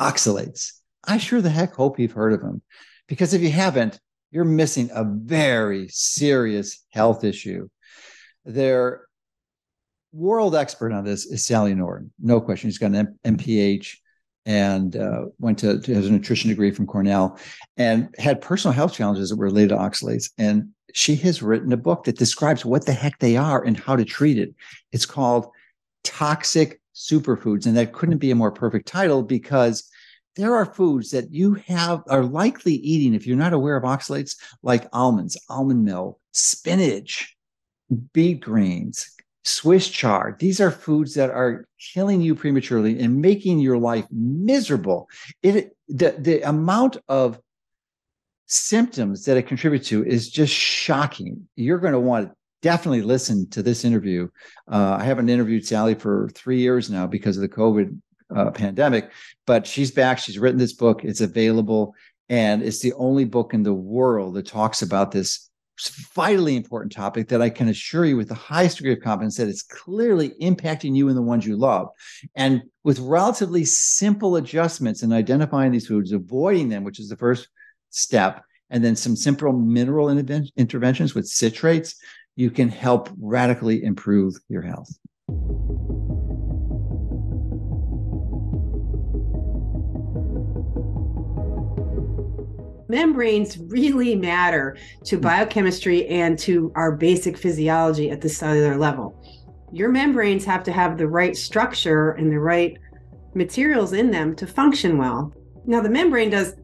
oxalates. I sure the heck hope you've heard of them, because if you haven't, you're missing a very serious health issue. Their world expert on this is Sally Norton, no question. She's got an MPH and went to has a nutrition degree from Cornell and had personal health challenges that were related to oxalates. And she has written a book that describes what the heck they are and how to treat it. It's called Toxic Superfoods. And that couldn't be a more perfect title, because there are foods that you are likely eating if you're not aware of oxalates, like almonds, almond milk, spinach, beet greens, Swiss chard. These are foods that are killing you prematurely and making your life miserable. The amount of symptoms that it contributes to is just shocking. You're going to want to definitely listen to this interview. I haven't interviewed Sally for 3 years now because of the COVID pandemic, but she's back. She's written this book. It's available, and it's the only book in the world that talks about this vitally important topic that I can assure you with the highest degree of confidence that it's clearly impacting you and the ones you love. And with relatively simple adjustments in identifying these foods, avoiding them, which is the first step, and then some simple mineral interventions with citrates, you can help radically improve your health. Membranes really matter to biochemistry and to our basic physiology at the cellular level. Your membranes have to have the right structure and the right materials in them to function well. Now, the membrane does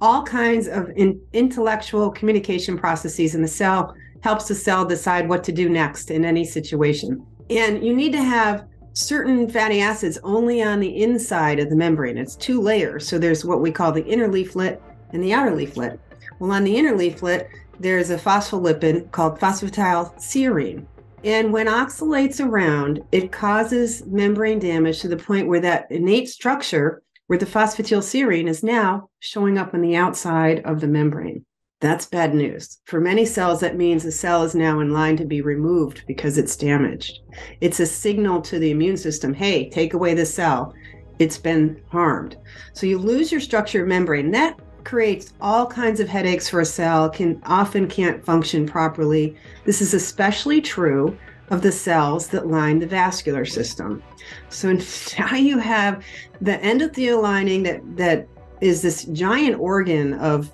all kinds of intellectual communication processes in the cell, helps the cell decide what to do next in any situation. And you need to have certain fatty acids only on the inside of the membrane. It's two layers. So there's what we call the inner leaflet and the outer leaflet. Well, on the inner leaflet, there's a phospholipid called phosphatidylserine. And when oxalate's around, it causes membrane damage to the point where that innate structure, where the phosphatidylserine is now showing up on the outside of the membrane. That's bad news. For many cells, that means the cell is now in line to be removed because it's damaged. It's a signal to the immune system, hey, take away the cell. It's been harmed. So you lose your structure of membrane. That creates all kinds of headaches for a cell, often can't function properly. This is especially true of the cells that line the vascular system. So now you have the endothelial lining that is this giant organ of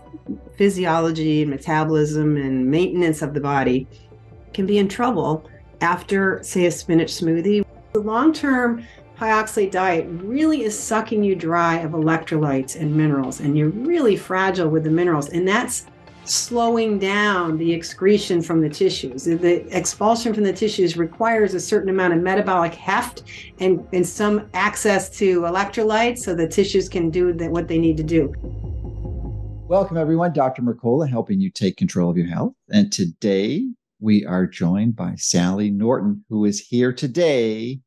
physiology, metabolism, and maintenance of the body, can be in trouble after, say, a spinach smoothie. The long-term high oxalate diet really is sucking you dry of electrolytes and minerals, and you're really fragile with the minerals, and that's slowing down the excretion from the tissues. The expulsion from the tissues requires a certain amount of metabolic heft and some access to electrolytes so the tissues can do what they need to do. Welcome, everyone. Dr. Mercola, helping you take control of your health. And today we are joined by Sally Norton, who is here today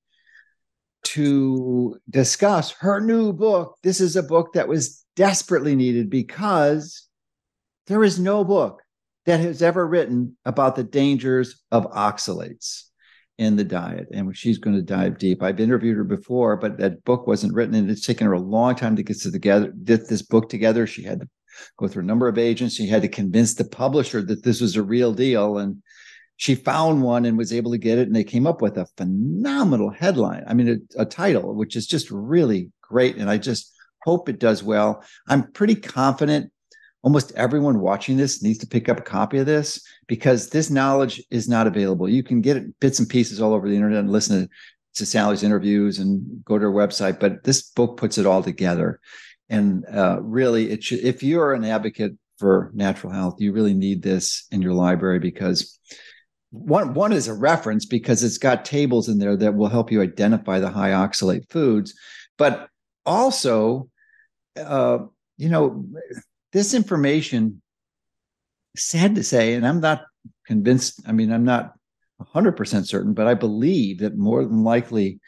to discuss her new book. This is a book that was desperately needed because there is no book that has ever written about the dangers of oxalates in the diet. And she's going to dive deep. I've interviewed her before, but that book wasn't written, and it's taken her a long time to get this book together. She had to go through a number of agents. She had to convince the publisher that this was a real deal. And she found one and was able to get it, and they came up with a phenomenal headline. I mean, a title, which is just really great, and I just hope it does well. I'm pretty confident almost everyone watching this needs to pick up a copy of this, because this knowledge is not available. You can get it bits and pieces all over the internet and listen to Sally's interviews and go to her website, but this book puts it all together. And really, it should, if you're an advocate for natural health, you really need this in your library, because One is a reference, because it's got tables in there that will help you identify the high oxalate foods. But also, this information, sad to say, and I'm not convinced, I mean, I'm not 100% certain, but I believe that more than likely,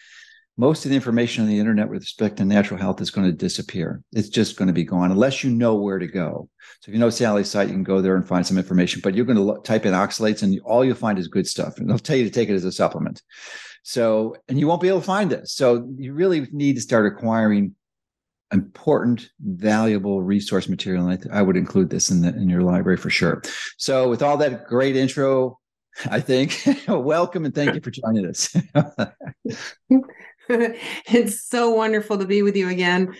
most of the information on the internet with respect to natural health is going to disappear. It's just going to be gone unless you know where to go. So if you know Sally's site, you can go there and find some information, but you're going to type in oxalates and all you'll find is good stuff. And they'll tell you to take it as a supplement. So, and you won't be able to find this. So you really need to start acquiring important, valuable resource material. And I would include this in your library for sure. So with all that great intro, I think, welcome and thank you for joining us. It's so wonderful to be with you again.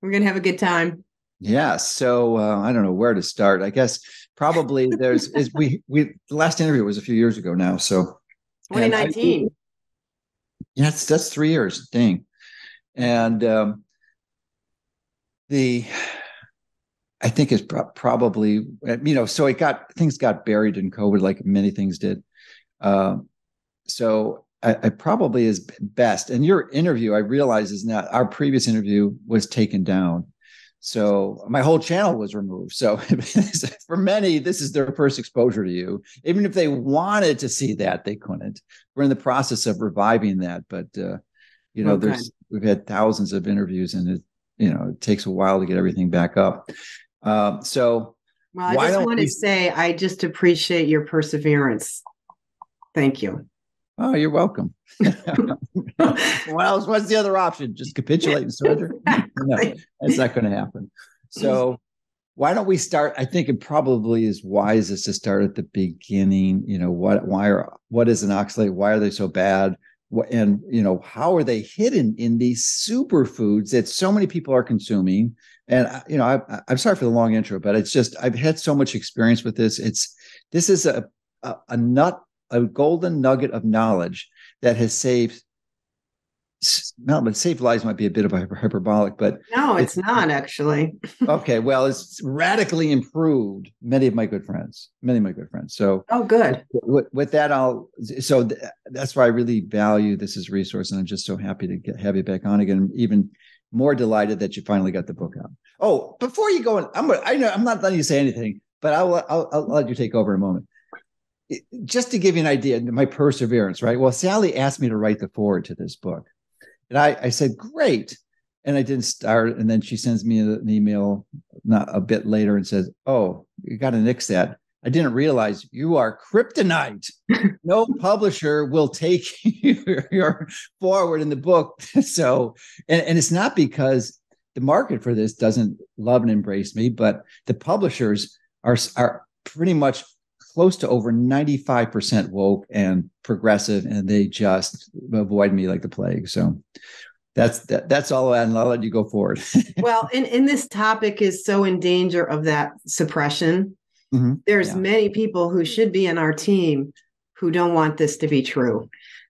We're going to have a good time. Yeah. So I don't know where to start. I guess probably there's, the last interview was a few years ago now. So 2019. Yes, that's 3 years. Dang. And I think it's probably, so things got buried in COVID like many things did. So I probably is best. And your interview, I realize, is not, our previous interview was taken down. So my whole channel was removed. So for many, this is their first exposure to you. Even if they wanted to see that, they couldn't. We're in the process of reviving that. But, okay. We've had thousands of interviews and it takes a while to get everything back up. Well, I just want to say, I just appreciate your perseverance. Thank you. Oh, you're welcome. Well, what's the other option? Just capitulate and surrender? No, that's not going to happen. So why don't we start? I think it probably is wisest to start at the beginning. What is an oxalate? Why are they so bad? And, how are they hidden in these superfoods that so many people are consuming? And, I'm sorry for the long intro, but it's just, I've had so much experience with this. This is a nut. A golden nugget of knowledge that has saved lives might be a bit of a hyperbolic, but no, it's not actually. Okay. Well, it's radically improved many of my good friends. So, good. With that, that's why I really value this as a resource. And I'm just so happy to have you back on again. I'm even more delighted that you finally got the book out. Oh, before you go on, I know I'm not letting you say anything, but I'll let you take over in a moment. Just to give you an idea, my perseverance, right? Well, Sally asked me to write the foreword to this book. And I said, great. And I didn't start. And then she sends me an email not a bit later and says, oh, you got to nix that. I didn't realize you are kryptonite. No publisher will take your foreword in the book. So, and it's not because the market for this doesn't love and embrace me, but the publishers are pretty much close to over 95% woke and progressive, and they just avoid me like the plague. So that's all, and I'll let you go forward. Well, and this topic is so in danger of that suppression. Mm-hmm. There's many people who should be in our team who don't want this to be true.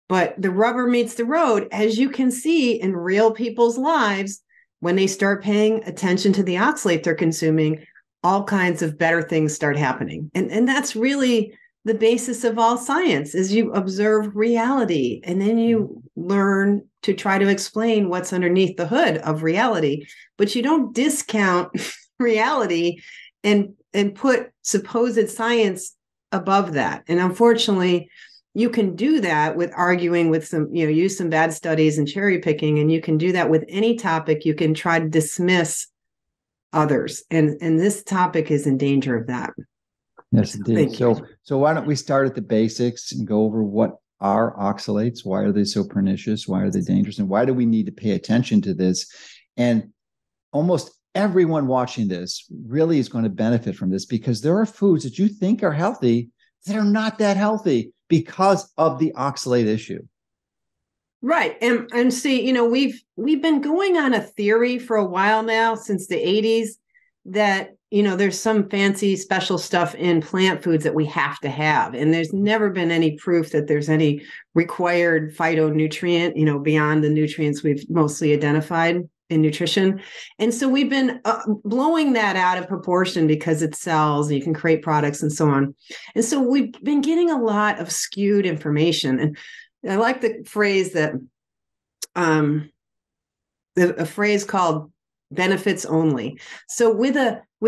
But the rubber meets the road, as you can see in real people's lives, when they start paying attention to the oxalate they're consuming. All kinds of better things start happening. And that's really the basis of all science, is you observe reality and then you learn to try to explain what's underneath the hood of reality. But you don't discount reality and put supposed science above that. And unfortunately, you can do that with arguing with some, use some bad studies and cherry picking. And you can do that with any topic. You can try to dismiss others. And this topic is in danger of that. Yes, indeed. So why don't we start at the basics and go over what are oxalates? Why are they so pernicious? Why are they dangerous? And why do we need to pay attention to this? And almost everyone watching this really is going to benefit from this, because there are foods that you think are healthy that are not that healthy because of the oxalate issue. Right. And see, we've been going on a theory for a while now, since the 80s, that, there's some fancy special stuff in plant foods that we have to have. And there's never been any proof that there's any required phytonutrient, beyond the nutrients we've mostly identified in nutrition. And so we've been blowing that out of proportion because it sells and you can create products and so on. And so we've been getting a lot of skewed information. And I like the phrase that a phrase called benefits only. So with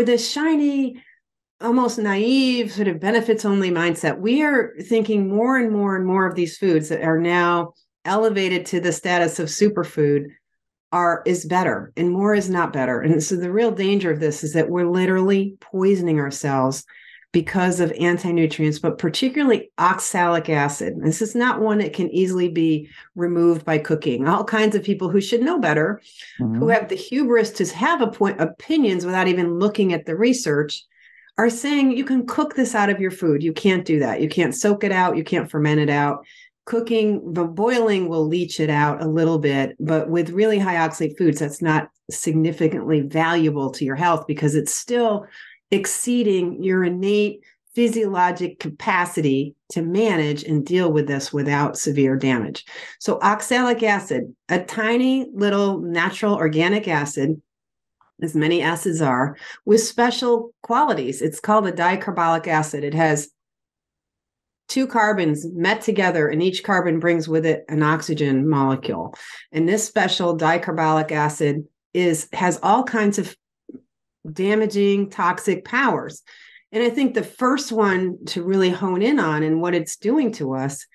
a shiny, almost naive sort of benefits only mindset, we are thinking more and more and more of these foods that are now elevated to the status of superfood is better, and more is not better. And so the real danger of this is that we're literally poisoning ourselves because of anti-nutrients, but particularly oxalic acid. This is not one that can easily be removed by cooking. All kinds of people who should know better, who have the hubris to have opinions without even looking at the research, are saying you can cook this out of your food. You can't do that. You can't soak it out. You can't ferment it out. Cooking, the boiling will leach it out a little bit, but with really high oxalate foods, that's not significantly valuable to your health because it's still exceeding your innate physiologic capacity to manage and deal with this without severe damage. So oxalic acid, a tiny little natural organic acid, as many acids are, with special qualities. It's called a dicarboxylic acid. It has two carbons met together, and each carbon brings with it an oxygen molecule. And this special dicarboxylic acid has all kinds of damaging, toxic powers. And I think the first one to really hone in on and what it's doing to us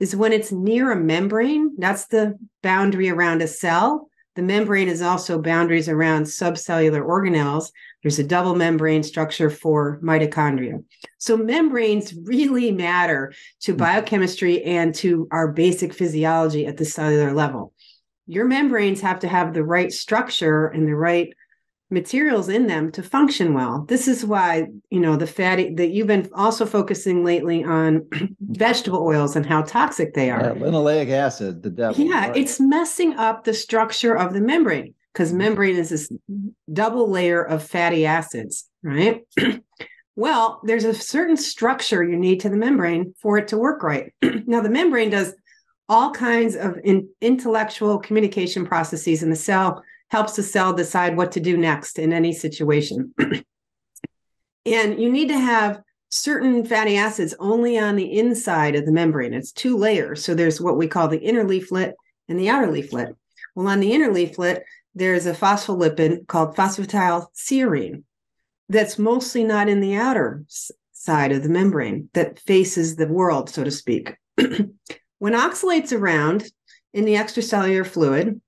is when it's near a membrane. That's the boundary around a cell. The membrane is also boundaries around subcellular organelles. There's a double membrane structure for mitochondria. So membranes really matter to biochemistry and to our basic physiology at the cellular level. Your membranes have to have the right structure and the right materials in them to function well. This is why, you know, the fatty that you've been also focusing lately on vegetable oils and how toxic they are. Yeah, linoleic acid, the devil. Yeah, right. It's messing up the structure of the membrane because membrane is this double layer of fatty acids, right? Well, there's a certain structure you need to the membrane for it to work right. Now, the membrane does all kinds of intellectual communication processes in the cell, helps the cell decide what to do next in any situation. And you need to have certain fatty acids only on the inside of the membrane. It's two layers. So there's what we call the inner leaflet and the outer leaflet. Well, on the inner leaflet, there's a phospholipid called phosphatidylserine that's mostly not in the outer side of the membrane that faces the world, so to speak. When oxalate's around in the extracellular fluid,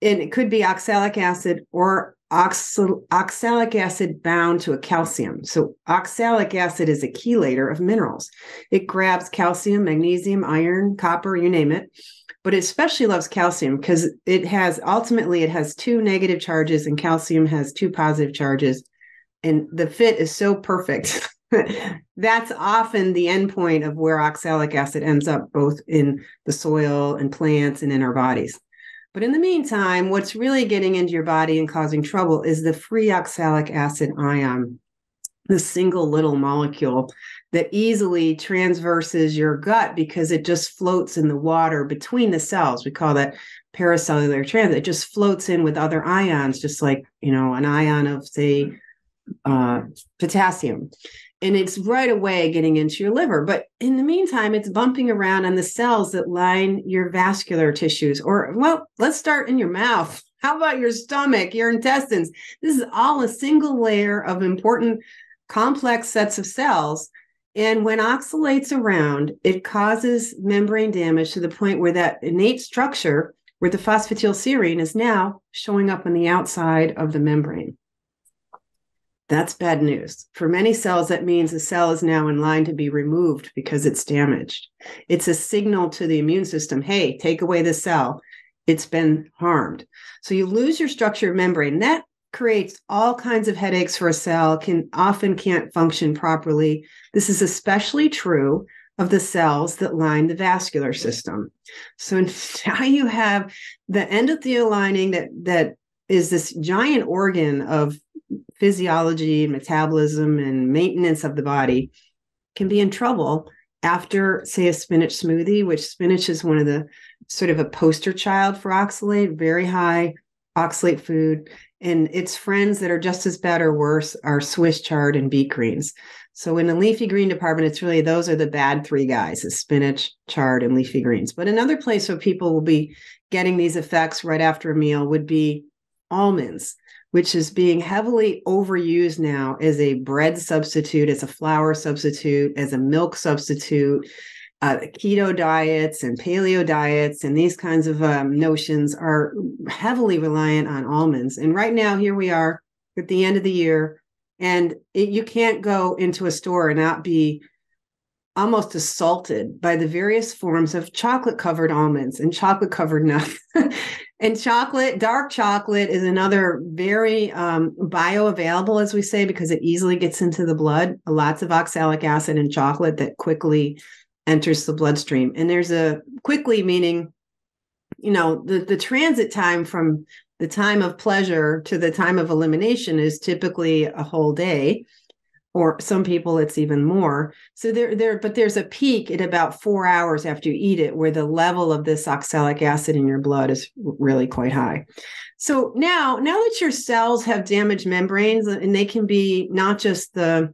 and it could be oxalic acid or oxalic acid bound to a calcium. So oxalic acid is a chelator of minerals. It grabs calcium, magnesium, iron, copper, you name it. But it especially loves calcium because it has two negative charges and calcium has two positive charges. And the fit is so perfect. That's often the endpoint of where oxalic acid ends up, both in the soil and plants and in our bodies. But in the meantime, what's really getting into your body and causing trouble is the free oxalic acid ion, the single little molecule that easily traverses your gut because it just floats in the water between the cells. We call that paracellular transit. It just floats in with other ions, just like, you know, an ion of, say, potassium. And it's right away getting into your liver. But in the meantime, it's bumping around on the cells that line your vascular tissues. Or, well, let's start in your mouth. How about your stomach, your intestines? This is all a single layer of important, complex sets of cells. And when oxalate's around, it causes membrane damage to the point where that innate structure, where the phosphatidylserine is now showing up on the outside of the membrane. That's bad news. For many cells, that means the cell is now in line to be removed because it's damaged. It's a signal to the immune system, hey, take away the cell. It's been harmed. So you lose your structure of membrane. That creates all kinds of headaches for a cell, often can't function properly. This is especially true of the cells that line the vascular system. So now you have the endothelial lining that is this giant organ of physiology and metabolism and maintenance of the body, can be in trouble after, say, a spinach smoothie, which spinach is one of the sort of a poster child for oxalate, very high oxalate food. And its friends that are just as bad or worse are Swiss chard and beet greens. So in the leafy green department, it's really, those are the bad three guys, is spinach, chard, and leafy greens. But another place where people will be getting these effects right after a meal would be almonds, which is being heavily overused now as a bread substitute, as a flour substitute, as a milk substitute. Keto diets and paleo diets and these kinds of notions are heavily reliant on almonds. And right now, here we are at the end of the year, And you can't go into a store and not be almost assaulted by the various forms of chocolate-covered almonds and chocolate-covered nuts. And chocolate, dark chocolate is another very bioavailable, as we say, because it easily gets into the blood. Lots of oxalic acid in chocolate that quickly enters the bloodstream. And there's a quickly meaning, you know, the transit time from the time of pleasure to the time of elimination is typically a whole day, or some people it's even more. So but there's a peak at about 4 hours after you eat it, where the level of this oxalic acid in your blood is really quite high. So now that your cells have damaged membranes, and they can be not just the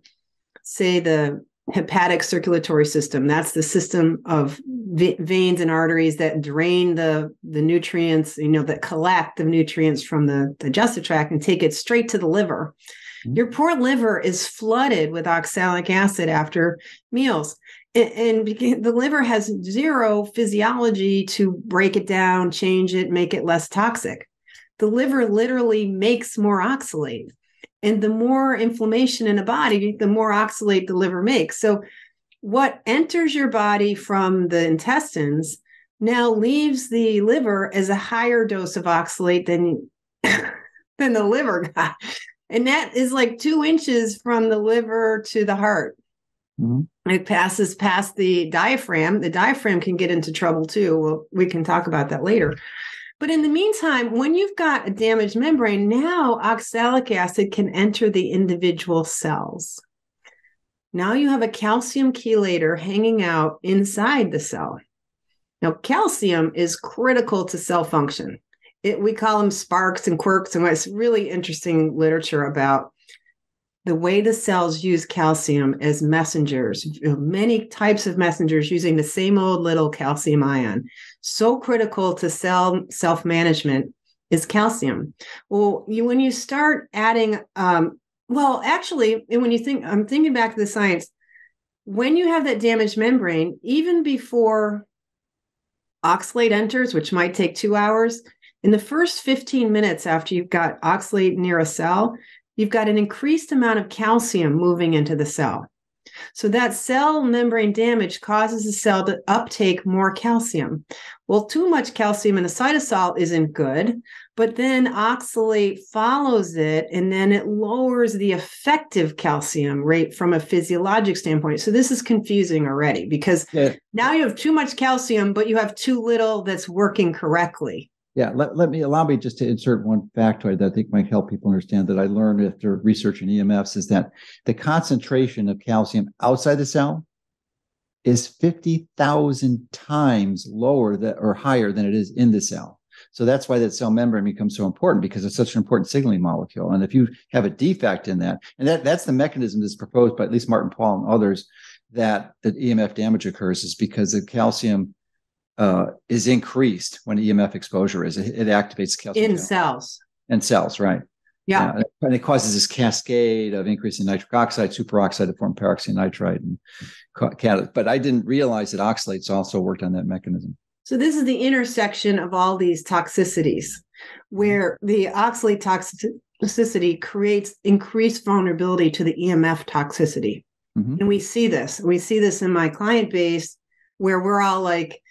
hepatic circulatory system, that's the system of veins and arteries that drain the nutrients, you know, that collect the nutrients from the digestive tract and take it straight to the liver. Your poor liver is flooded with oxalic acid after meals, and the liver has zero physiology to break it down, change it, make it less toxic. The liver literally makes more oxalate, and the more inflammation in a body, the more oxalate the liver makes. So what enters your body from the intestines now leaves the liver as a higher dose of oxalate than the liver got. And that is like 2 inches from the liver to the heart. Mm-hmm. It passes past the diaphragm. The diaphragm can get into trouble too. Well, we can talk about that later. But in the meantime, when you've got a damaged membrane, now oxalic acid can enter the individual cells. Now you have a calcium chelator hanging out inside the cell. Now, calcium is critical to cell function. We call them sparks and quirks, and it's really interesting literature about the way the cells use calcium as messengers, many types of messengers using the same old little calcium ion. So critical to cell self-management is calcium. Well, when you start adding, I'm thinking back to the science, when you have that damaged membrane, even before oxalate enters, which might take 2 hours, in the first 15 minutes after you've got oxalate near a cell, you've got an increased amount of calcium moving into the cell. So that cell membrane damage causes the cell to uptake more calcium. Well, too much calcium in a cytosol isn't good, but then oxalate follows it, and then it lowers the effective calcium rate from a physiologic standpoint. So this is confusing already, because now you have too much calcium, but you have too little that's working correctly. Yeah, allow me just to insert one factoid that I think might help people understand that I learned after research in EMFs is that the concentration of calcium outside the cell is 50,000 times higher than it is in the cell. So that's why that cell membrane becomes so important, because it's such an important signaling molecule. And if you have a defect in that, and that's the mechanism that's proposed by at least Martin Paul and others, that the EMF damage occurs is because the calcium is increased when EMF exposure is. It activates calcium in cells. And cells, right. Yeah. And it causes this cascade of increasing nitric oxide, superoxide to form peroxynitrite. But I didn't realize that oxalates also worked on that mechanism. So this is the intersection of all these toxicities, where the oxalate toxicity creates increased vulnerability to the EMF toxicity. Mm-hmm. And we see this. We see this in my client base, where we're all like,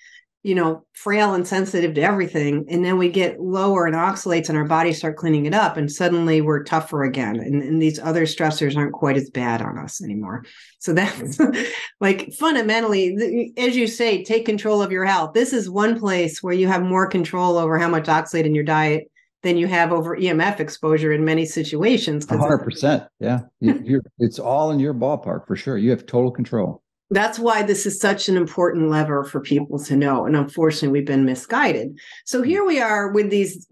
you know, frail and sensitive to everything. And then we get lower in oxalates and our bodies start cleaning it up, and suddenly we're tougher again. And these other stressors aren't quite as bad on us anymore. So that's like fundamentally, as you say, take control of your health. This is one place where you have more control over how much oxalate in your diet than you have over EMF exposure in many situations. 100%. Yeah. It's all in your ballpark for sure. You have total control. That's why this is such an important lever for people to know. And unfortunately, we've been misguided. So here we are with these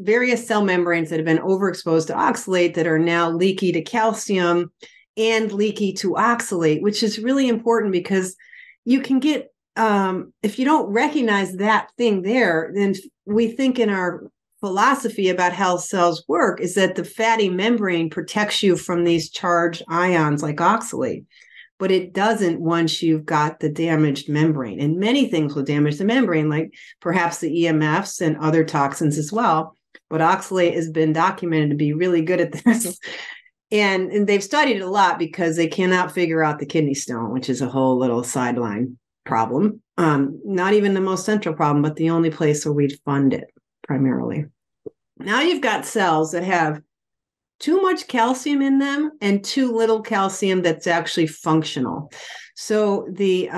various cell membranes that have been overexposed to oxalate that are now leaky to calcium and leaky to oxalate, which is really important, because you can get, if you don't recognize that thing there, then we think in our philosophy about how cells work is that the fatty membrane protects you from these charged ions like oxalate. But it doesn't once you've got the damaged membrane. And many things will damage the membrane, like perhaps the EMFs and other toxins as well. But oxalate has been documented to be really good at this. And they've studied it a lot because they cannot figure out the kidney stone, which is a whole little sideline problem. Not even the most central problem, but the only place where we'd fund it primarily. Now you've got cells that have too much calcium in them and too little calcium that's actually functional. So the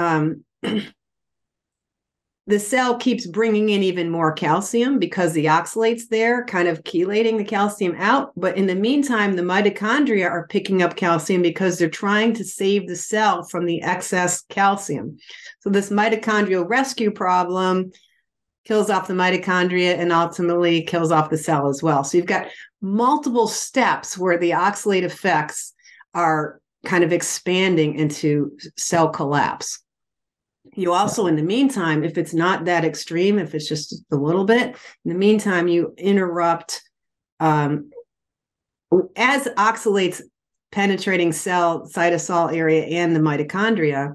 cell keeps bringing in even more calcium because the oxalate's there, kind of chelating the calcium out. But in the meantime, the mitochondria are picking up calcium because they're trying to save the cell from the excess calcium. So this mitochondrial rescue problem kills off the mitochondria and ultimately kills off the cell as well. So you've got multiple steps where the oxalate effects are kind of expanding into cell collapse. You also, in the meantime, if it's not that extreme, if it's just a little bit, in the meantime, you interrupt, as oxalate's penetrating cell, cytosol area, and the mitochondria,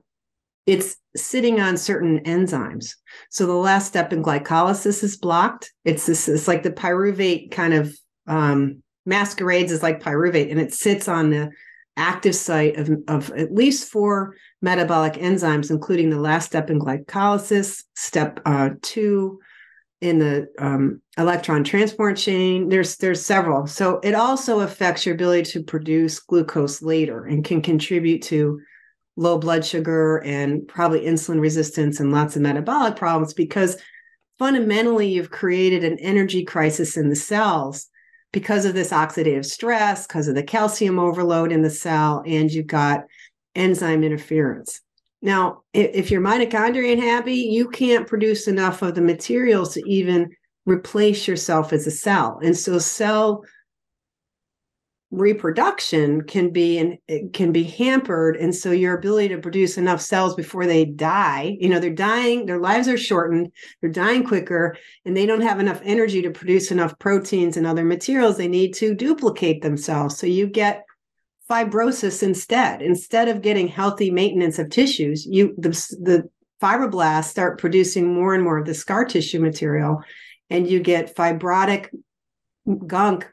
it's sitting on certain enzymes. So the last step in glycolysis is blocked. It's like the pyruvate kind of masquerades as like pyruvate, and it sits on the active site of at least 4 metabolic enzymes, including the last step in glycolysis, step 2 in the electron transport chain. There's several. So it also affects your ability to produce glucose later and can contribute to low blood sugar and probably insulin resistance and lots of metabolic problems, because fundamentally you've created an energy crisis in the cells because of this oxidative stress, because of the calcium overload in the cell, and you've got enzyme interference. Now, if your mitochondria ain't happy, you can't produce enough of the materials to even replace yourself as a cell. And so cell reproduction can be hampered. And so your ability to produce enough cells before they die, they're dying, their lives are shortened, they're dying quicker, and they don't have enough energy to produce enough proteins and other materials they need to duplicate themselves. So you get fibrosis instead. Instead of getting healthy maintenance of tissues, the fibroblasts start producing more and more of the scar tissue material, and you get fibrotic gunk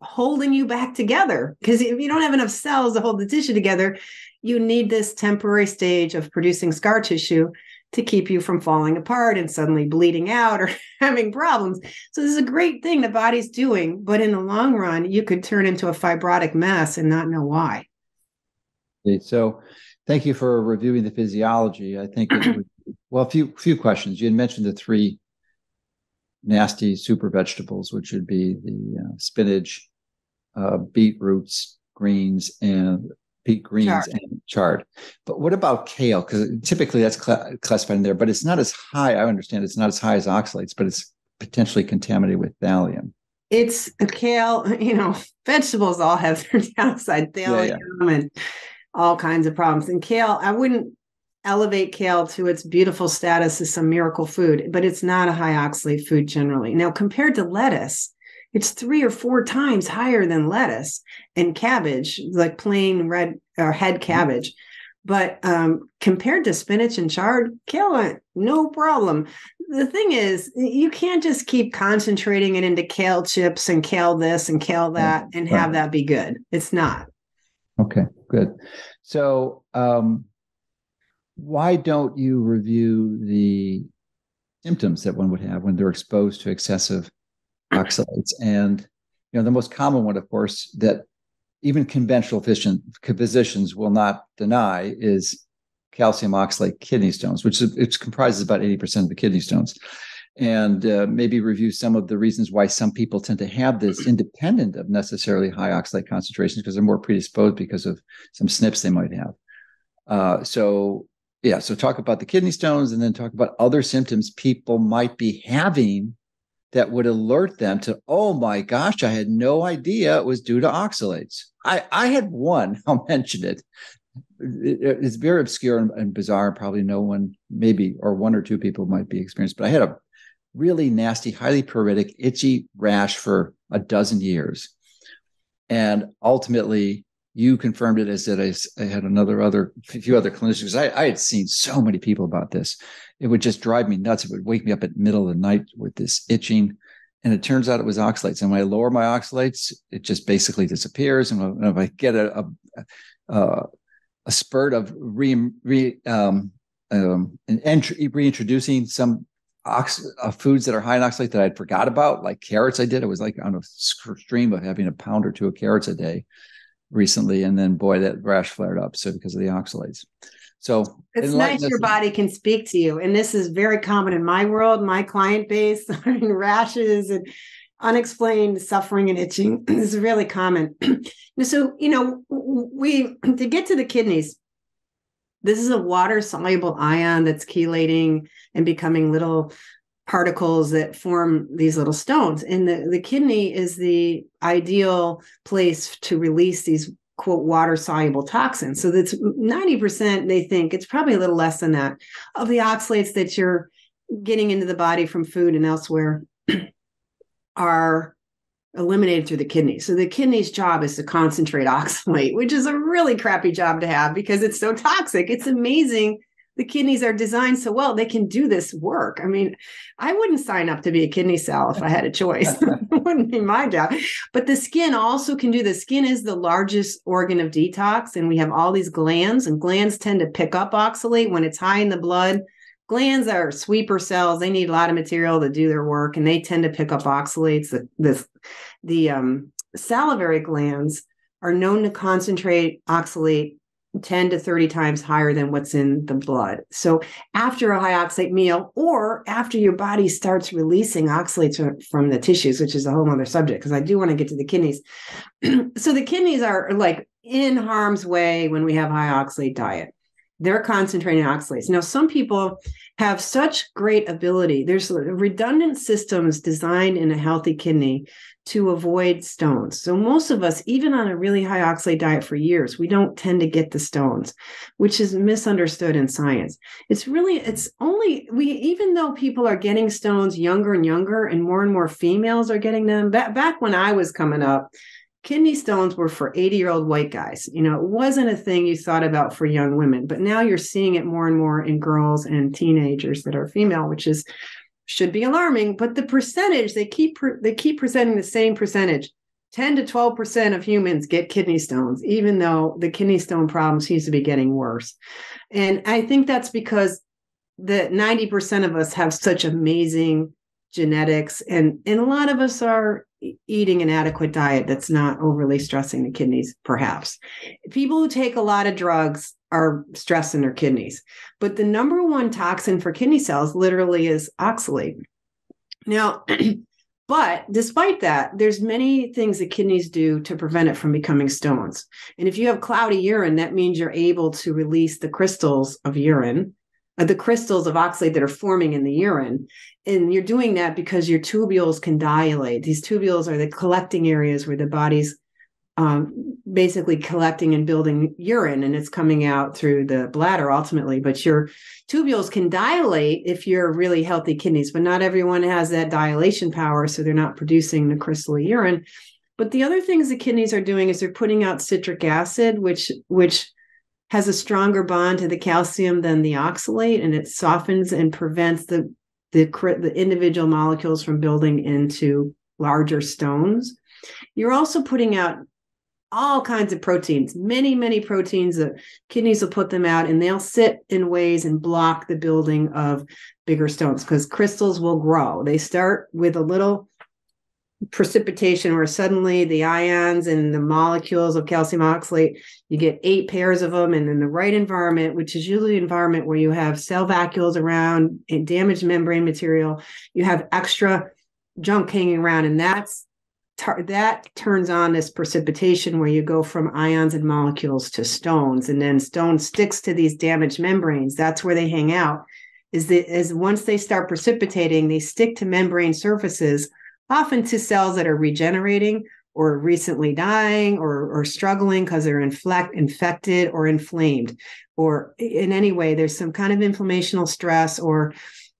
holding you back together, because if you don't have enough cells to hold the tissue together, you need this temporary stage of producing scar tissue to keep you from falling apart and suddenly bleeding out or having problems. So this is a great thing the body's doing, but in the long run, you could turn into a fibrotic mess and not know why. So thank you for reviewing the physiology. I think, a few questions. You had mentioned the 3 nasty super vegetables, which would be the spinach, beetroots, greens, and chard. But what about kale? Because typically that's classified in there, but it's not as high. I understand it's not as high as oxalates, but it's potentially contaminated with thallium. It's kale. Vegetables all have their downside, thallium, and all kinds of problems. And kale, I wouldn't elevate kale to its beautiful status as some miracle food, but it's not a high oxalate food generally. Now, compared to lettuce, it's 3 or 4 times higher than lettuce and cabbage, like plain red or head cabbage. But compared to spinach and chard, kale, no problem. The thing is, you can't just keep concentrating it into kale chips and kale this and kale that and have that be good. It's not. Okay, good. So, why don't you review the symptoms that one would have when they're exposed to excessive oxalates? And the most common one, of course, that even conventional physicians will not deny is calcium oxalate kidney stones, which comprises about 80% of the kidney stones. And maybe review some of the reasons why some people tend to have this independent of necessarily high oxalate concentrations, because they're more predisposed because of some SNPs they might have. So talk about the kidney stones, and then talk about other symptoms people might be having that would alert them to, oh my gosh, I had no idea it was due to oxalates. I had one, I'll mention it. It's very obscure and bizarre. Probably no one, maybe, or 1 or 2 people might be experienced, but I had a really nasty, highly pruritic, itchy rash for a dozen years. And ultimately, you confirmed it as that I had a few other clinicians. I had seen so many people about this. It would just drive me nuts. It would wake me up at middle of the night with this itching. And it turns out it was oxalates. And when I lower my oxalates, it just basically disappears. And if I get a spurt of reintroducing some foods that are high in oxalate that I'd forgot about, like carrots. I did. It was like on a stream of having a pound or two of carrots a day recently. And then, boy, that rash flared up. So because of the oxalates. So it's nice your body can speak to you. And this is very common in my world, my client base, rashes and unexplained suffering and itching. This is really common. So, you know, to get to the kidneys, this is a water-soluble ion that's chelating and becoming little particles that form these little stones. And the kidney is the ideal place to release these, quote, water-soluble toxins. So that's 90%, they think, it's probably a little less than that, of the oxalates that you're getting into the body from food and elsewhere are eliminated through the kidney. So the kidney's job is to concentrate oxalate, which is a really crappy job to have because it's so toxic. It's amazing. The kidneys are designed so well, they can do this work. I mean, I wouldn't sign up to be a kidney cell if I had a choice. It wouldn't be my job. But the skin also can do this. Skin is the largest organ of detox. And we have all these glands, and glands tend to pick up oxalate when it's high in the blood. Glands are sweeper cells. They need a lot of material to do their work, and they tend to pick up oxalates. The salivary glands are known to concentrate oxalate 10 to 30 times higher than what's in the blood. So after a high oxalate meal, or after your body starts releasing oxalates from the tissues, which is a whole other subject, because I do want to get to the kidneys. So the kidneys are like in harm's way when we have high oxalate diet. They're concentrating oxalates. Now, some people have such great ability. There's redundant systems designed in a healthy kidney to avoid stones. So most of us, even on a really high oxalate diet for years, we don't tend to get the stones, which is misunderstood in science. Even though people are getting stones younger and younger, and more females are getting them. Back when I was coming up, kidney stones were for 80-year-old white guys. You know, it wasn't a thing you thought about for young women, but now you're seeing it more and more in girls and teenagers that are female, which should be alarming. But the percentage, they keep presenting the same percentage. 10 to 12% of humans get kidney stones, even though the kidney stone problem seems to be getting worse. And I think that's because the 90% of us have such amazing genetics, and a lot of us are eating an adequate diet that's not overly stressing the kidneys, perhaps. People who take a lot of drugs are stressing their kidneys. But the number one toxin for kidney cells literally is oxalate. Now, but despite that, there's many things the kidneys do to prevent it from becoming stones. And if you have cloudy urine, that means you're able to release the crystals of urine, the crystals of oxalate that are forming in the urine. And you're doing that because your tubules can dilate. These tubules are the collecting areas where the body's basically collecting and building urine, and it's coming out through the bladder ultimately. But your tubules can dilate if you're really healthy kidneys, but not everyone has that dilation power, so they're not producing the crystal urine. But the other things the kidneys are doing is they're putting out citric acid, which has a stronger bond to the calcium than the oxalate, and it softens and prevents the individual molecules from building into larger stones. You're also putting out all kinds of proteins, many, many proteins. The kidneys will put them out, and they'll sit in ways and block the building of bigger stones, because crystals will grow. They start with a little precipitation where suddenly the ions and the molecules of calcium oxalate, you get 8 pairs of them, and in the right environment, which is usually an environment where you have cell vacuoles around and damaged membrane material, you have extra junk hanging around, and that turns on this precipitation where you go from ions and molecules to stones, and then stone sticks to these damaged membranes. That's where they hang out. Is once they start precipitating, they stick to membrane surfaces, often to cells that are regenerating or recently dying or struggling because they're infected or inflamed, or in any way, there's some kind of inflammational stress or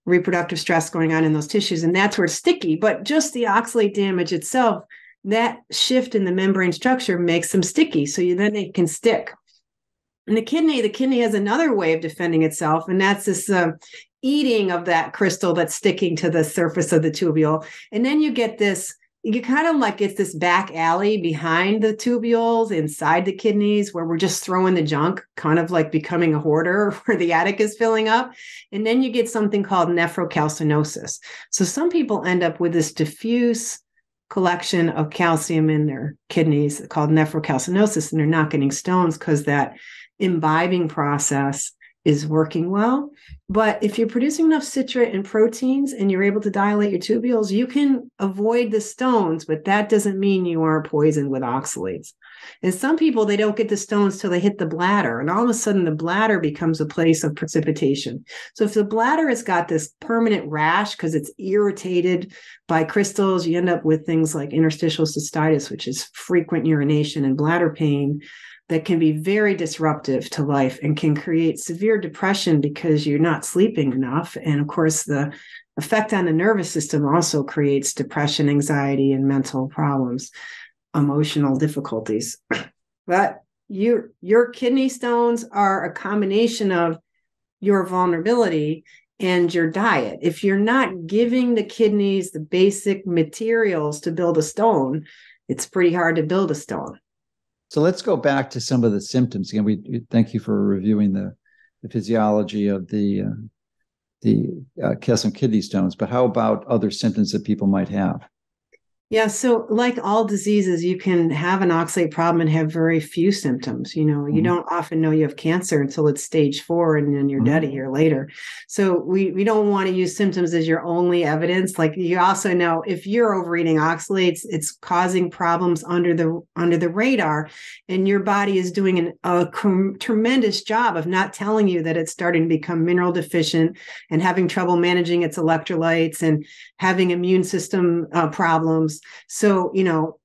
reproductive stress going on in those tissues. And that's where it's sticky, but just the oxalate damage itself, that shift in the membrane structure makes them sticky. So then they can stick. And the kidney has another way of defending itself, and that's this eating of that crystal that's sticking to the surface of the tubule. And then you get this, you kind of like, it's this back alley behind the tubules, inside the kidneys, where we're just throwing the junk, kind of like becoming a hoarder where the attic is filling up. And then you get something called nephrocalcinosis. So some people end up with this diffuse collection of calcium in their kidneys called nephrocalcinosis, and they're not getting stones because that imbibing process is working well. But if you're producing enough citrate and proteins and you're able to dilate your tubules, you can avoid the stones, but that doesn't mean you aren't poisoned with oxalates. And some people, they don't get the stones till they hit the bladder. And all of a sudden the bladder becomes a place of precipitation. So if the bladder has got this permanent rash because it's irritated by crystals, you end up with things like interstitial cystitis, which is frequent urination and bladder pain that can be very disruptive to life and can create severe depression because you're not sleeping enough. And of course, the effect on the nervous system also creates depression, anxiety, and mental problems, emotional difficulties. But your kidney stones are a combination of your vulnerability and your diet. If you're not giving the kidneys the basic materials to build a stone, it's pretty hard to build a stone. So let's go back to some of the symptoms. Again, we thank you for reviewing the physiology of the calcium kidney stones, but how about other symptoms that people might have? Yeah, so like all diseases, you can have an oxalate problem and have very few symptoms. You know, you don't often know you have cancer until it's stage 4 and then you're dead a year later. So we don't want to use symptoms as your only evidence. Like, you also know if you're overeating oxalates, it's causing problems under the radar, and your body is doing a tremendous job of not telling you that it's starting to become mineral deficient and having trouble managing its electrolytes and having immune system problems. So, you know,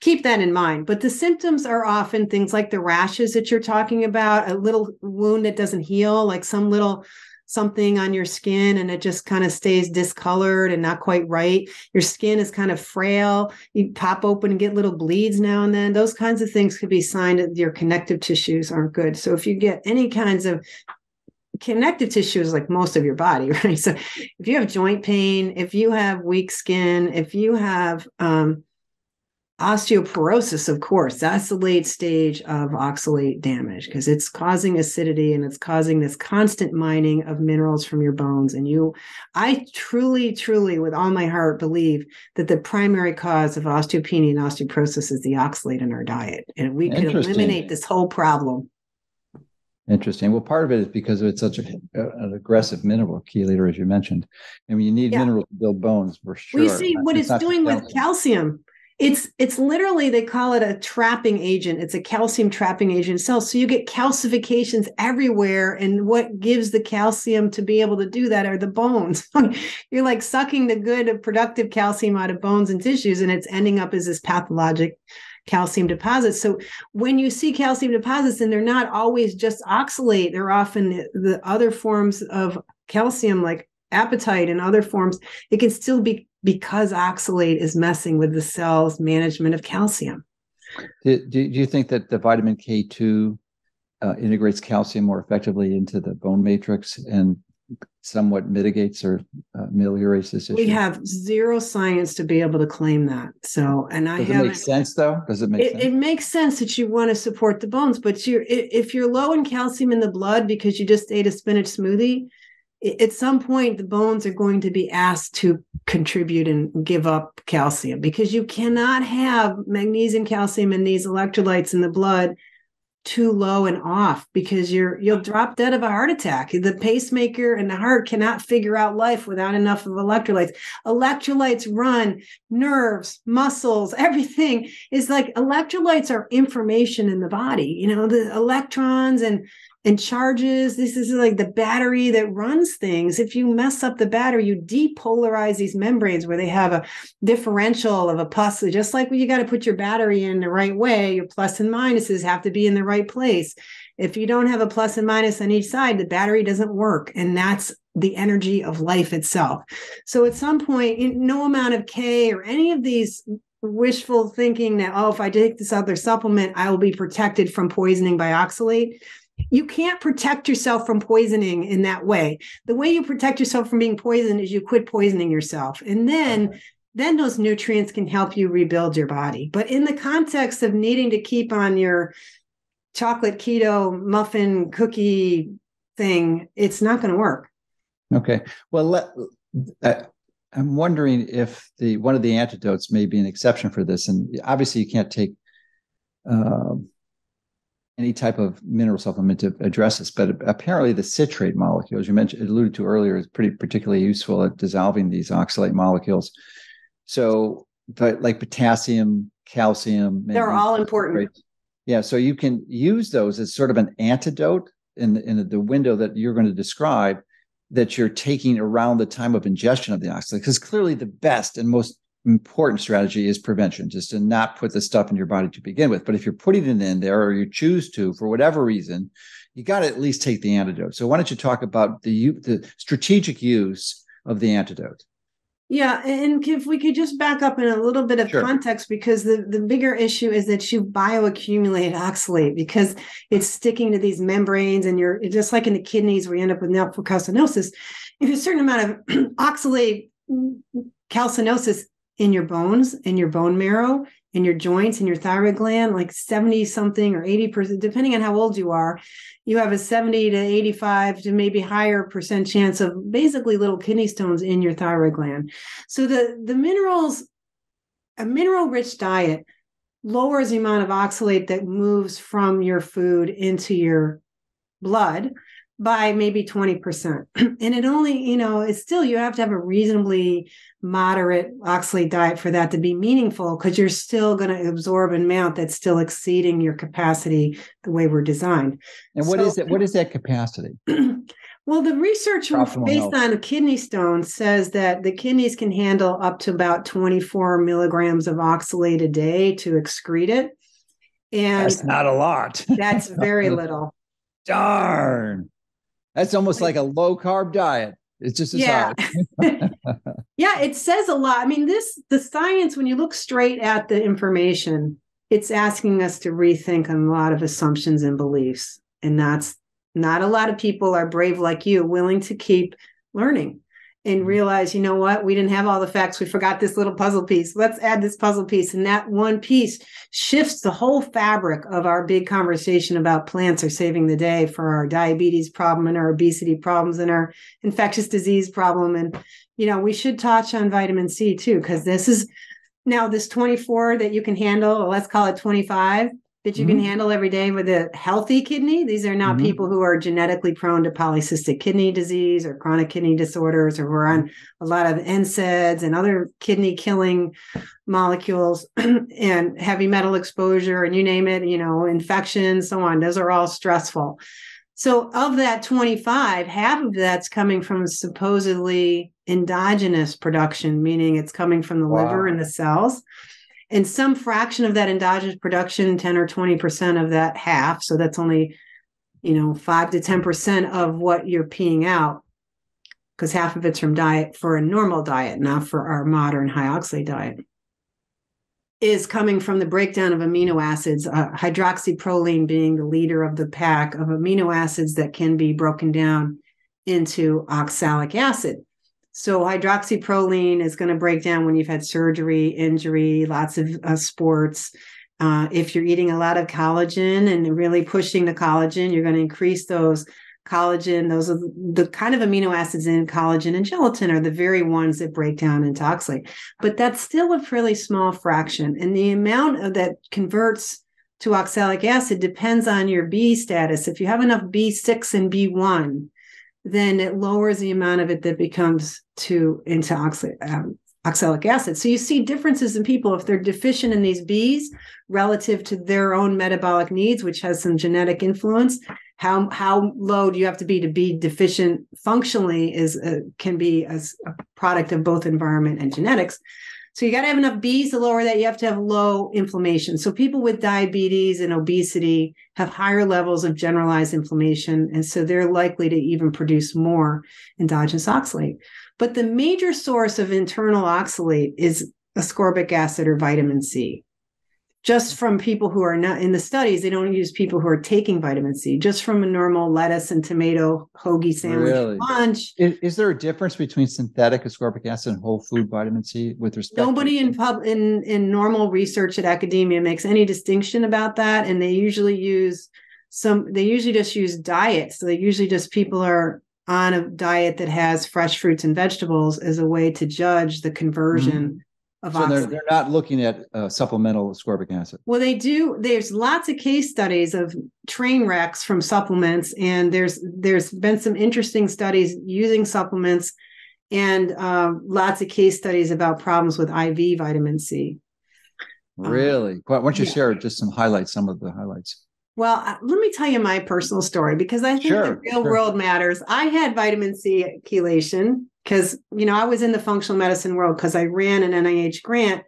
keep that in mind. But the symptoms are often things like the rashes that you're talking about, a little wound that doesn't heal, like some little something on your skin and it just kind of stays discolored and not quite right. Your skin is kind of frail. You pop open and get little bleeds now and then. Those kinds of things could be signs that your connective tissues aren't good. So if you get any kinds of connective tissue is like most of your body, right? So if you have joint pain, if you have weak skin, if you have osteoporosis, of course, that's the late stage of oxalate damage because it's causing acidity and it's causing this constant mining of minerals from your bones. And I truly, truly, with all my heart, believe that the primary cause of osteopenia and osteoporosis is the oxalate in our diet. And we could eliminate this whole problem. Interesting. Well, part of it is because it's such an aggressive mineral chelator, as you mentioned. I mean, you need minerals to build bones for sure. Well, you see what it's doing with calcium. It's literally, they call it a trapping agent. It's a calcium trapping agent cell. So you get calcifications everywhere. And what gives the calcium to be able to do that are the bones. You're like sucking the good productive calcium out of bones and tissues, and it's ending up as this pathologic calcium deposits. So when you see calcium deposits, and they're not always just oxalate, they're often the other forms of calcium like apatite and other forms, it can still be because oxalate is messing with the cell's management of calcium. Do you think that the vitamin K2 integrates calcium more effectively into the bone matrix and somewhat mitigates or ameliorates this issue? We have zero science to be able to claim that. So, and I haven't. Does it make sense though? Does it make sense? It makes sense that you want to support the bones, but if you're low in calcium in the blood because you just ate a spinach smoothie, at some point the bones are going to be asked to contribute and give up calcium because you cannot have magnesium, calcium, and these electrolytes in the blood too low and off, because you'll drop dead of a heart attack. The pacemaker and the heart cannot figure out life without enough of electrolytes. Electrolytes run nerves, muscles, everything. Is like electrolytes are information in the body. You know, the electrons and charges. This is like the battery that runs things. If you mess up the battery, you depolarize these membranes where they have a differential of a plus. Just like when you got to put your battery in the right way, your plus and minuses have to be in the right place. If you don't have a plus and minus on each side, the battery doesn't work. And that's the energy of life itself. So at some point, no amount of K or any of these wishful thinking that, oh, if I take this other supplement, I will be protected from poisoning by oxalate. You can't protect yourself from poisoning in that way. The way you protect yourself from being poisoned is you quit poisoning yourself. And then those nutrients can help you rebuild your body. But in the context of needing to keep on your chocolate keto muffin cookie thing, it's not going to work. Okay. Well, I'm wondering if one of the antidotes may be an exception for this. And obviously you can't take any type of mineral supplement to address this, but apparently the citrate molecules you alluded to earlier is pretty particularly useful at dissolving these oxalate molecules. So, but like potassium, calcium, they're all important. Yeah, so you can use those as sort of an antidote in the window that you're going to describe, that you're taking around the time of ingestion of the oxalate, because clearly the best and most important strategy is prevention, just to not put the stuff in your body to begin with. But if you're putting it in there, or you choose to, for whatever reason, you got to at least take the antidote. So why don't you talk about the strategic use of the antidote? Yeah. And if we could just back up in a little bit of context, because the bigger issue is that you bioaccumulate oxalate because it's sticking to these membranes, and you're just like in the kidneys where you end up with nephrocalcinosis. If a certain amount of oxalate calcinosis in your bones, in your bone marrow, in your joints, in your thyroid gland, like 70 something or 80%, depending on how old you are, you have a 70 to 85 to maybe higher % chance of basically little kidney stones in your thyroid gland. So the minerals, a mineral rich diet lowers the amount of oxalate that moves from your food into your blood by maybe 20%. And it only, it's still, you have to have a reasonably moderate oxalate diet for that to be meaningful, because you're still going to absorb an amount that's still exceeding your capacity the way we're designed. And what is it? What is that capacity? Well, the research based on kidney stones says that the kidneys can handle up to about 24 milligrams of oxalate a day to excrete it. And that's not a lot. That's very little. Darn. That's almost like a low carb diet. It's just as hard. Yeah, it says a lot. I mean, the science, when you look straight at the information, it's asking us to rethink a lot of assumptions and beliefs. And that's not a lot of people are brave like you, willing to keep learning and realize, you know what, we didn't have all the facts. We forgot this little puzzle piece. Let's add this puzzle piece. And that one piece shifts the whole fabric of our big conversation about plants are saving the day for our diabetes problem and our obesity problems and our infectious disease problem. And, we should touch on vitamin C too, because this is now this 24 that you can handle, or let's call it 25 that you can handle every day with a healthy kidney. These are not people who are genetically prone to polycystic kidney disease or chronic kidney disorders, or we're on a lot of NSAIDs and other kidney killing molecules and heavy metal exposure and you name it, infections, so on. Those are all stressful. So of that 25, half of that's coming from supposedly endogenous production, meaning it's coming from the liver and the cells. And some fraction of that endogenous production, 10 or 20% of that half, so that's only, 5 to 10% of what you're peeing out, because half of it's from diet for a normal diet, not for our modern high oxalate diet, is coming from the breakdown of amino acids, hydroxyproline being the leader of the pack of amino acids that can be broken down into oxalic acid. So hydroxyproline is going to break down when you've had surgery, injury, lots of sports. If you're eating a lot of collagen and really pushing the collagen, you're going to increase those collagen. Those are the kind of amino acids in collagen and gelatin are the very ones that break down into oxalate. But that's still a fairly small fraction. And the amount of that converts to oxalic acid depends on your B status. If you have enough B6 and B1, then it lowers the amount of it that becomes into oxalic acid. So you see differences in people if they're deficient in these Bs relative to their own metabolic needs, which has some genetic influence. How low do you have to be deficient functionally can be a product of both environment and genetics. So you got to have enough Bs to lower that. You have to have low inflammation. So people with diabetes and obesity have higher levels of generalized inflammation, and so they're likely to even produce more endogenous oxalate. But the major source of internal oxalate is ascorbic acid or vitamin C. just from people who are not in the studies, they don't use people who are taking vitamin C, just from a normal lettuce and tomato hoagie sandwich lunch. Is there a difference between synthetic ascorbic acid and whole food vitamin C with respect? Nobody in normal research at academia makes any distinction about that. And they usually use just use diet. So they usually just people are on a diet that has fresh fruits and vegetables as a way to judge the conversion So they're not looking at supplemental ascorbic acid. Well, they do. There's lots of case studies of train wrecks from supplements, and there's been some interesting studies using supplements, and lots of case studies about problems with IV vitamin C. Really? Why don't you share just some of the highlights? Well, let me tell you my personal story, because I think the real world matters. I had vitamin C chelation. Because, you know, I was in the functional medicine world because I ran an NIH grant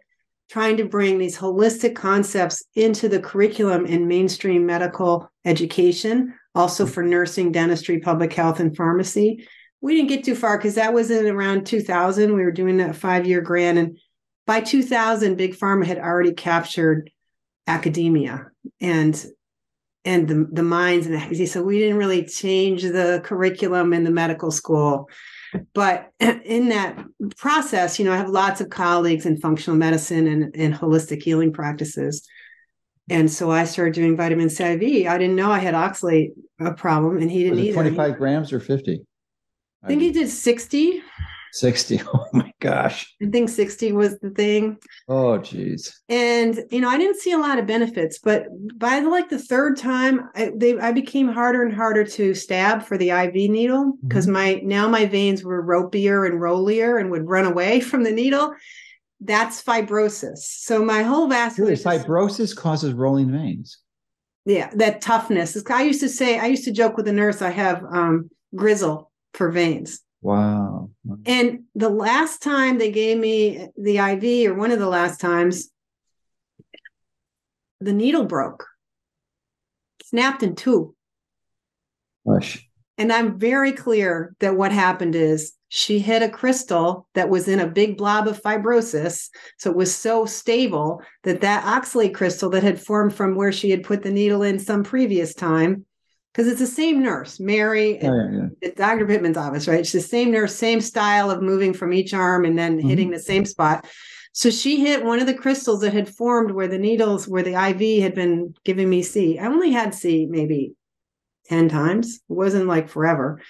trying to bring these holistic concepts into the curriculum in mainstream medical education, also for nursing, dentistry, public health, and pharmacy. We didn't get too far because that was in around 2000. We were doing that 5-year grant. And by 2000, Big Pharma had already captured academia and the minds in academia. So we didn't really change the curriculum in the medical school. But in that process, you know, I have lots of colleagues in functional medicine and holistic healing practices. And so I started doing vitamin C IV. I didn't know I had oxalate a problem, and he didn't either. 25 grams or 50? I think he did 60. 60. Oh, my gosh. I think 60 was the thing. Oh, geez. And, you know, I didn't see a lot of benefits. But by the third time, I became harder and harder to stab for the IV needle, because my veins were ropier and rollier and would run away from the needle. That's fibrosis. So my whole vascular fibrosis causes rolling veins. Yeah, that toughness. I used to joke with a nurse, I have grizzle for veins. Wow. And the last time they gave me the IV, or one of the last times, the needle broke, snapped in two. Gosh. And I'm very clear that what happened is she hit a crystal that was in a big blob of fibrosis. So it was so stable that oxalate crystal that had formed from where she had put the needle in some previous time, because it's the same nurse, Mary, at Dr. Pittman's office, right? It's the same nurse, same style of moving from each arm and then hitting the same spot. So she hit one of the crystals that had formed where the IV had been giving me C. I only had C maybe 10 times. It wasn't like forever.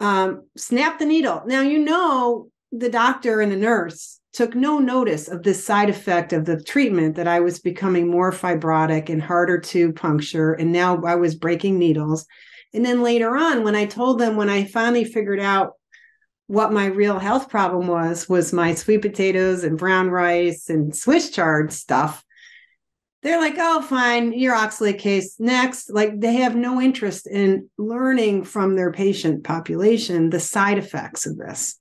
Snapped the needle. Now, you know, the doctor and the nurse took no notice of this side effect of the treatment, that I was becoming more fibrotic and harder to puncture. And now I was breaking needles. And then later on, when I told them, when I finally figured out what my real health problem was my sweet potatoes and brown rice and Swiss chard stuff, they're like, oh, fine, your oxalate case next. Like, they have no interest in learning from their patient population the side effects of this.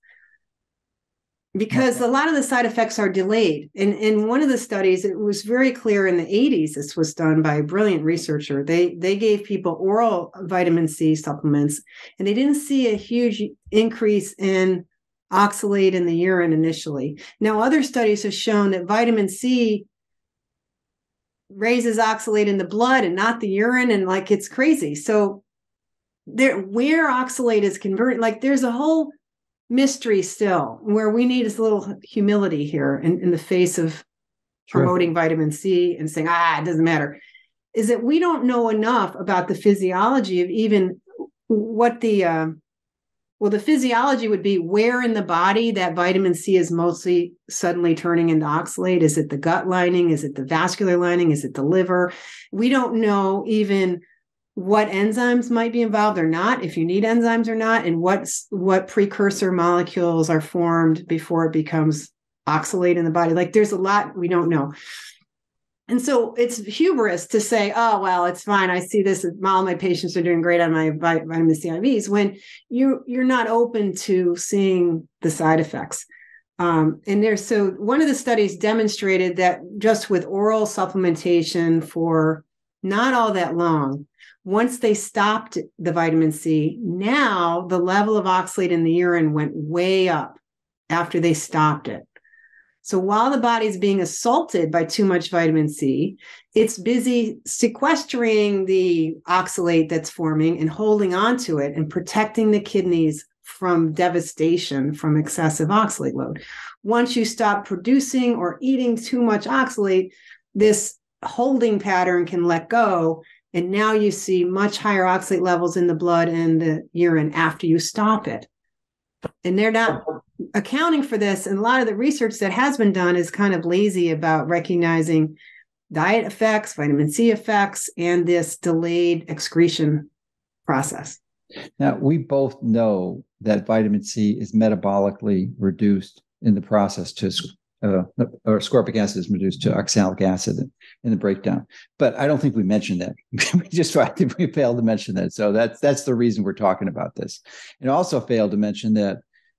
Because a lot of the side effects are delayed. And in one of the studies, it was very clear in the 80s, this was done by a brilliant researcher. They gave people oral vitamin C supplements, and they didn't see a huge increase in oxalate in the urine initially. Now, other studies have shown that vitamin C raises oxalate in the blood and not the urine, and like, it's crazy. So where oxalate is converted, like, there's a whole mystery still, where we need is a little humility here in the face of promoting vitamin C and saying, it doesn't matter, is that we don't know enough about the physiology of even what the physiology would be, where in the body that vitamin C is mostly suddenly turning into oxalate. Is it the gut lining? Is it the vascular lining? Is it the liver? We don't know even what enzymes might be involved or not, if you need enzymes or not, and what precursor molecules are formed before it becomes oxalate in the body. Like, there's a lot we don't know. And so it's hubris to say, oh, well, it's fine. I see this. All my patients are doing great on my vitamin C IVs, when you're not open to seeing the side effects. So one of the studies demonstrated that just with oral supplementation for not all that long, once they stopped the vitamin C, now the level of oxalate in the urine went way up after they stopped it. So while the body's being assaulted by too much vitamin C, it's busy sequestering the oxalate that's forming and holding on to it and protecting the kidneys from devastation from excessive oxalate load. Once you stop producing or eating too much oxalate, this holding pattern can let go. And now you see much higher oxalate levels in the blood and the urine after you stop it. And they're not accounting for this. And a lot of the research that has been done is kind of lazy about recognizing diet effects, vitamin C effects, and this delayed excretion process. Now, we both know that vitamin C is metabolically reduced in the process to or ascorbic acid is reduced to oxalic acid in the breakdown. But I don't think we mentioned that. We failed to mention that. So that's the reason we're talking about this. And also failed to mention that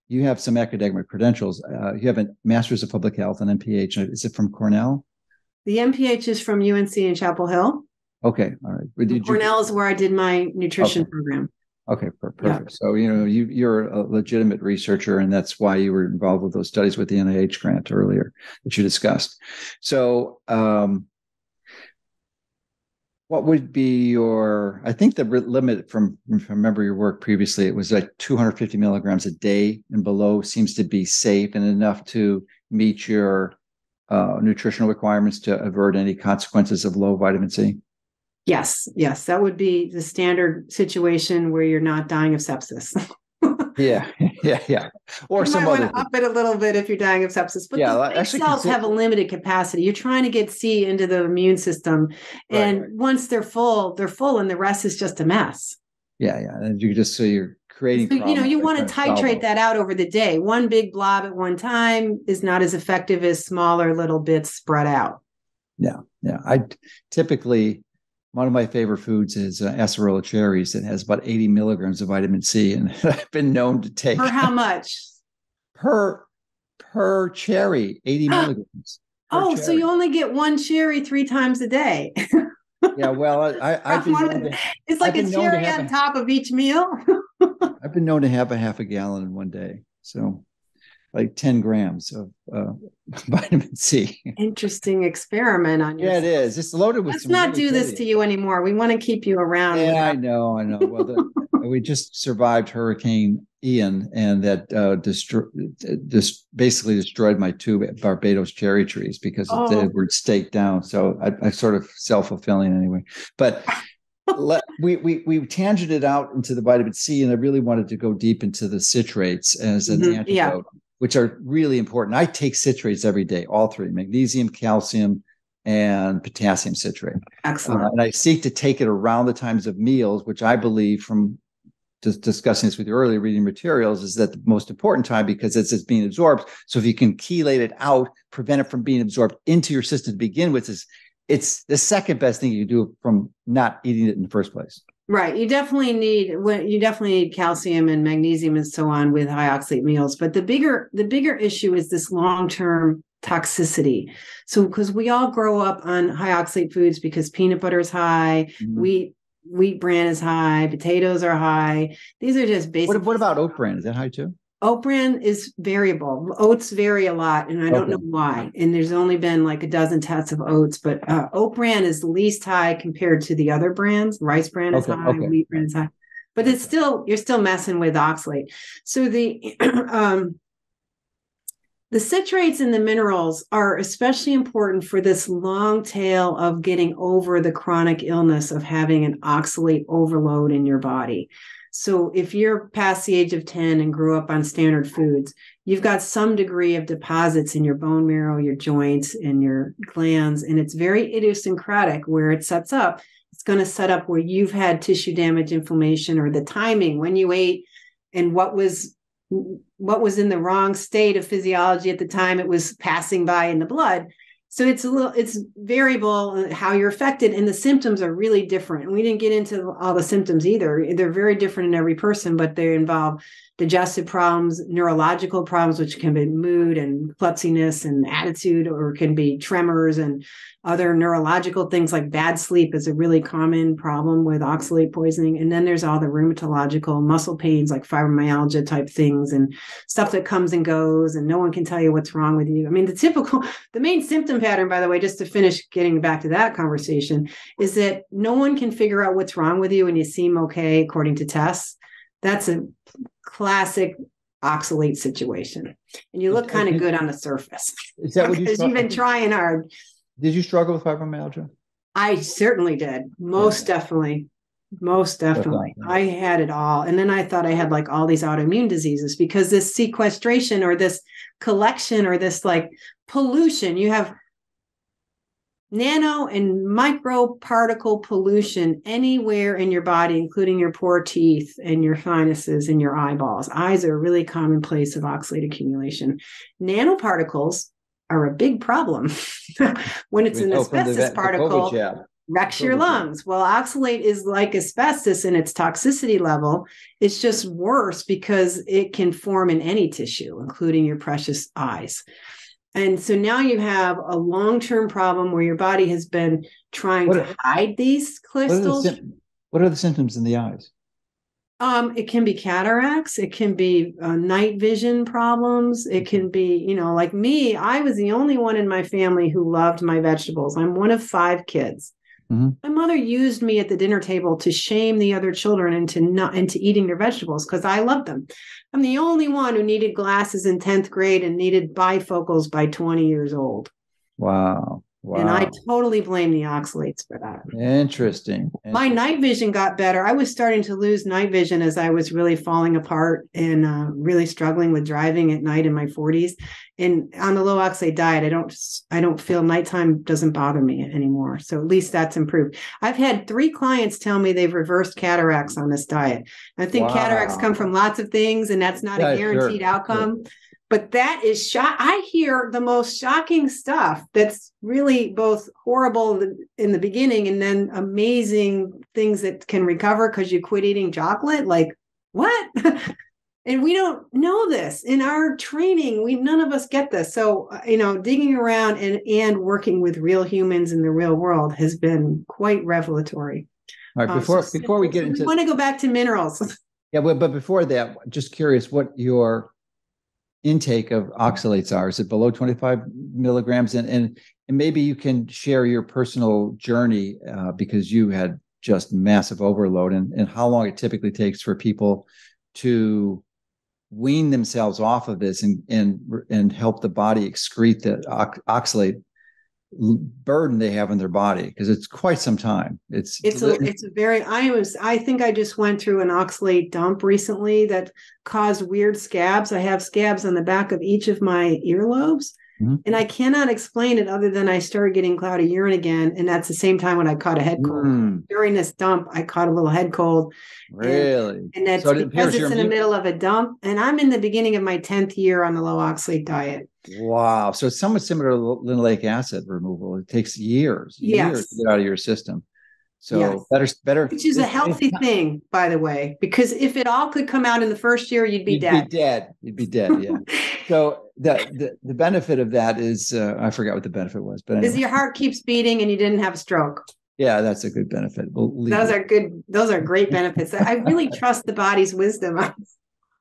you have some academic credentials. You have a master's of public health, an MPH. Is it from Cornell? The MPH is from UNC in Chapel Hill. Okay. All right. Cornell is where I did my nutrition program. Okay, perfect. Yeah. So, you're a legitimate researcher, and that's why you were involved with those studies with the NIH grant earlier that you discussed. So what would be I think the limit from remember your work previously, it was like 250 milligrams a day and below seems to be safe and enough to meet your nutritional requirements to avert any consequences of low vitamin C? Yes. That would be the standard situation where you're not dying of sepsis. Yeah. Or some other. You might want to up it a little bit if you're dying of sepsis. But the cells have a limited capacity. You're trying to get C into the immune system. And once they're full, and the rest is just a mess. Yeah. And you're creating problems. You want to titrate that out over the day. One big blob at one time is not as effective as smaller little bits spread out. Yeah. One of my favorite foods is acerola cherries that has about 80 milligrams of vitamin C, and I've been known to take. For how much? Per cherry, 80 milligrams. Oh, so you only get one cherry 3 times a day. Yeah, well, I've been it's like a cherry on top of each meal. I've been known to have a half a gallon in one day, so like 10 grams of vitamin C. Interesting experiment on yourself. Yeah, it is. It's loaded with some. Let's not do this to you anymore. We want to keep you around. Yeah, I know. Well, we just survived Hurricane Ian, and that basically destroyed my 2 Barbados cherry trees because they were staked down. So I sort of self-fulfilling anyway. But we tangented out into the vitamin C, and I really wanted to go deep into the citrates as an antidote. Yeah. Which are really important. I take citrates every day, all 3, magnesium, calcium, and potassium citrate. Excellent. And I seek to take it around the times of meals, which I believe from just discussing this with you earlier, reading materials, is that the most important time because it's being absorbed. So if you can chelate it out, prevent it from being absorbed into your system to begin with, it's the second best thing you can do from not eating it in the first place. Right. You definitely need calcium and magnesium and so on with high oxalate meals. But the bigger issue is this long-term toxicity. So because we all grow up on high oxalate foods because peanut butter is high, wheat bran is high, potatoes are high. These are just basic. What about oat bran? Is that high too? Oat bran is variable. Oats vary a lot, and I don't know why. And there's only been like a dozen tests of oats, but oat bran is least high compared to the other brands. Rice bran is high, wheat bran is high, but it's still, you're still messing with oxalate. So the citrates and the minerals are especially important for this long tail of getting over the chronic illness of having an oxalate overload in your body. So if you're past the age of 10 and grew up on standard foods, you've got some degree of deposits in your bone marrow, your joints, and your glands. And it's very idiosyncratic where it sets up. It's going to set up where you've had tissue damage, inflammation, or the timing when you ate and what was in the wrong state of physiology at the time it was passing by in the blood. So it's variable how you're affected, and the symptoms are really different. And we didn't get into all the symptoms either. They're very different in every person, but they involve digestive problems, neurological problems, which can be mood and klutziness and attitude, or can be tremors and other neurological things like bad sleep is a really common problem with oxalate poisoning. And then there's all the rheumatological muscle pains, like fibromyalgia type things and stuff that comes and goes and no one can tell you what's wrong with you. I mean, the main symptom pattern, by the way, just to finish getting back to that conversation, is that no one can figure out what's wrong with you and you seem okay according to tests. That's a classic oxalate situation. And you look kind of good on the surface. Is that what you struggle? You've been trying hard. Did you struggle with fibromyalgia? I certainly did. Most definitely. I had it all. And then I thought I had like all these autoimmune diseases because this sequestration or this collection or this like pollution, you have nano and microparticle pollution anywhere in your body, including your poor teeth and your sinuses and your eyeballs. Eyes are a really common place of oxalate accumulation. Nanoparticles are a big problem when it's an asbestos particle. Wrecks your lungs. Well, oxalate is like asbestos in its toxicity level. It's just worse because it can form in any tissue, including your precious eyes. And so now you have a long-term problem where your body has been trying to hide these crystals. What are the symptoms in the eyes? It can be cataracts. It can be night vision problems. It can be, you know, like me, I was the only one in my family who loved my vegetables. I'm one of 5 kids. Mm-hmm. My mother used me at the dinner table to shame the other children into eating their vegetables because I love them. I'm the only one who needed glasses in 10th grade and needed bifocals by 20 years old. Wow. And I totally blame the oxalates for that. Interesting. My night vision got better. I was starting to lose night vision as I was really falling apart and really struggling with driving at night in my 40s. And on the low oxalate diet, I don't feel nighttime doesn't bother me anymore. So at least that's improved. I've had 3 clients tell me they've reversed cataracts on this diet. I think cataracts come from lots of things, and that's not a guaranteed outcome. Sure. But that is I hear the most shocking stuff that's really both horrible in the beginning and then amazing things that can recover because you quit eating chocolate. Like, what? And we don't know this. In our training, none of us get this. So, you know, digging around and working with real humans in the real world has been quite revelatory. All right, before we get into... I want to go back to minerals. Yeah, but before that, just curious what your... intake of oxalates are? Is it below 25 milligrams? And maybe you can share your personal journey because you had just massive overload and how long it typically takes for people to wean themselves off of this and help the body excrete the oxalate burden they have in their body, because it's quite some time. I think I just went through an oxalate dump recently that caused weird scabs. I have scabs on the back of each of my earlobes, mm-hmm. and I cannot explain it other than I started getting cloudy urine again, and that's the same time when I caught a head cold. Mm. During this dump, I caught a little head cold. Really? And that's because it's in the middle of a dump, and I'm in the beginning of my 10th year on the low oxalate diet. Wow. So it's somewhat similar to linoleic acid removal. It takes years to get out of your system. So better. Which is a healthy thing, by the way, because if it all could come out in the first year, you'd be dead. Yeah. So the benefit of that is, I forgot what the benefit was, but anyway. Is your heart keeps beating and you didn't have a stroke. Yeah, that's a good benefit. Those are great benefits. I really trust the body's wisdom.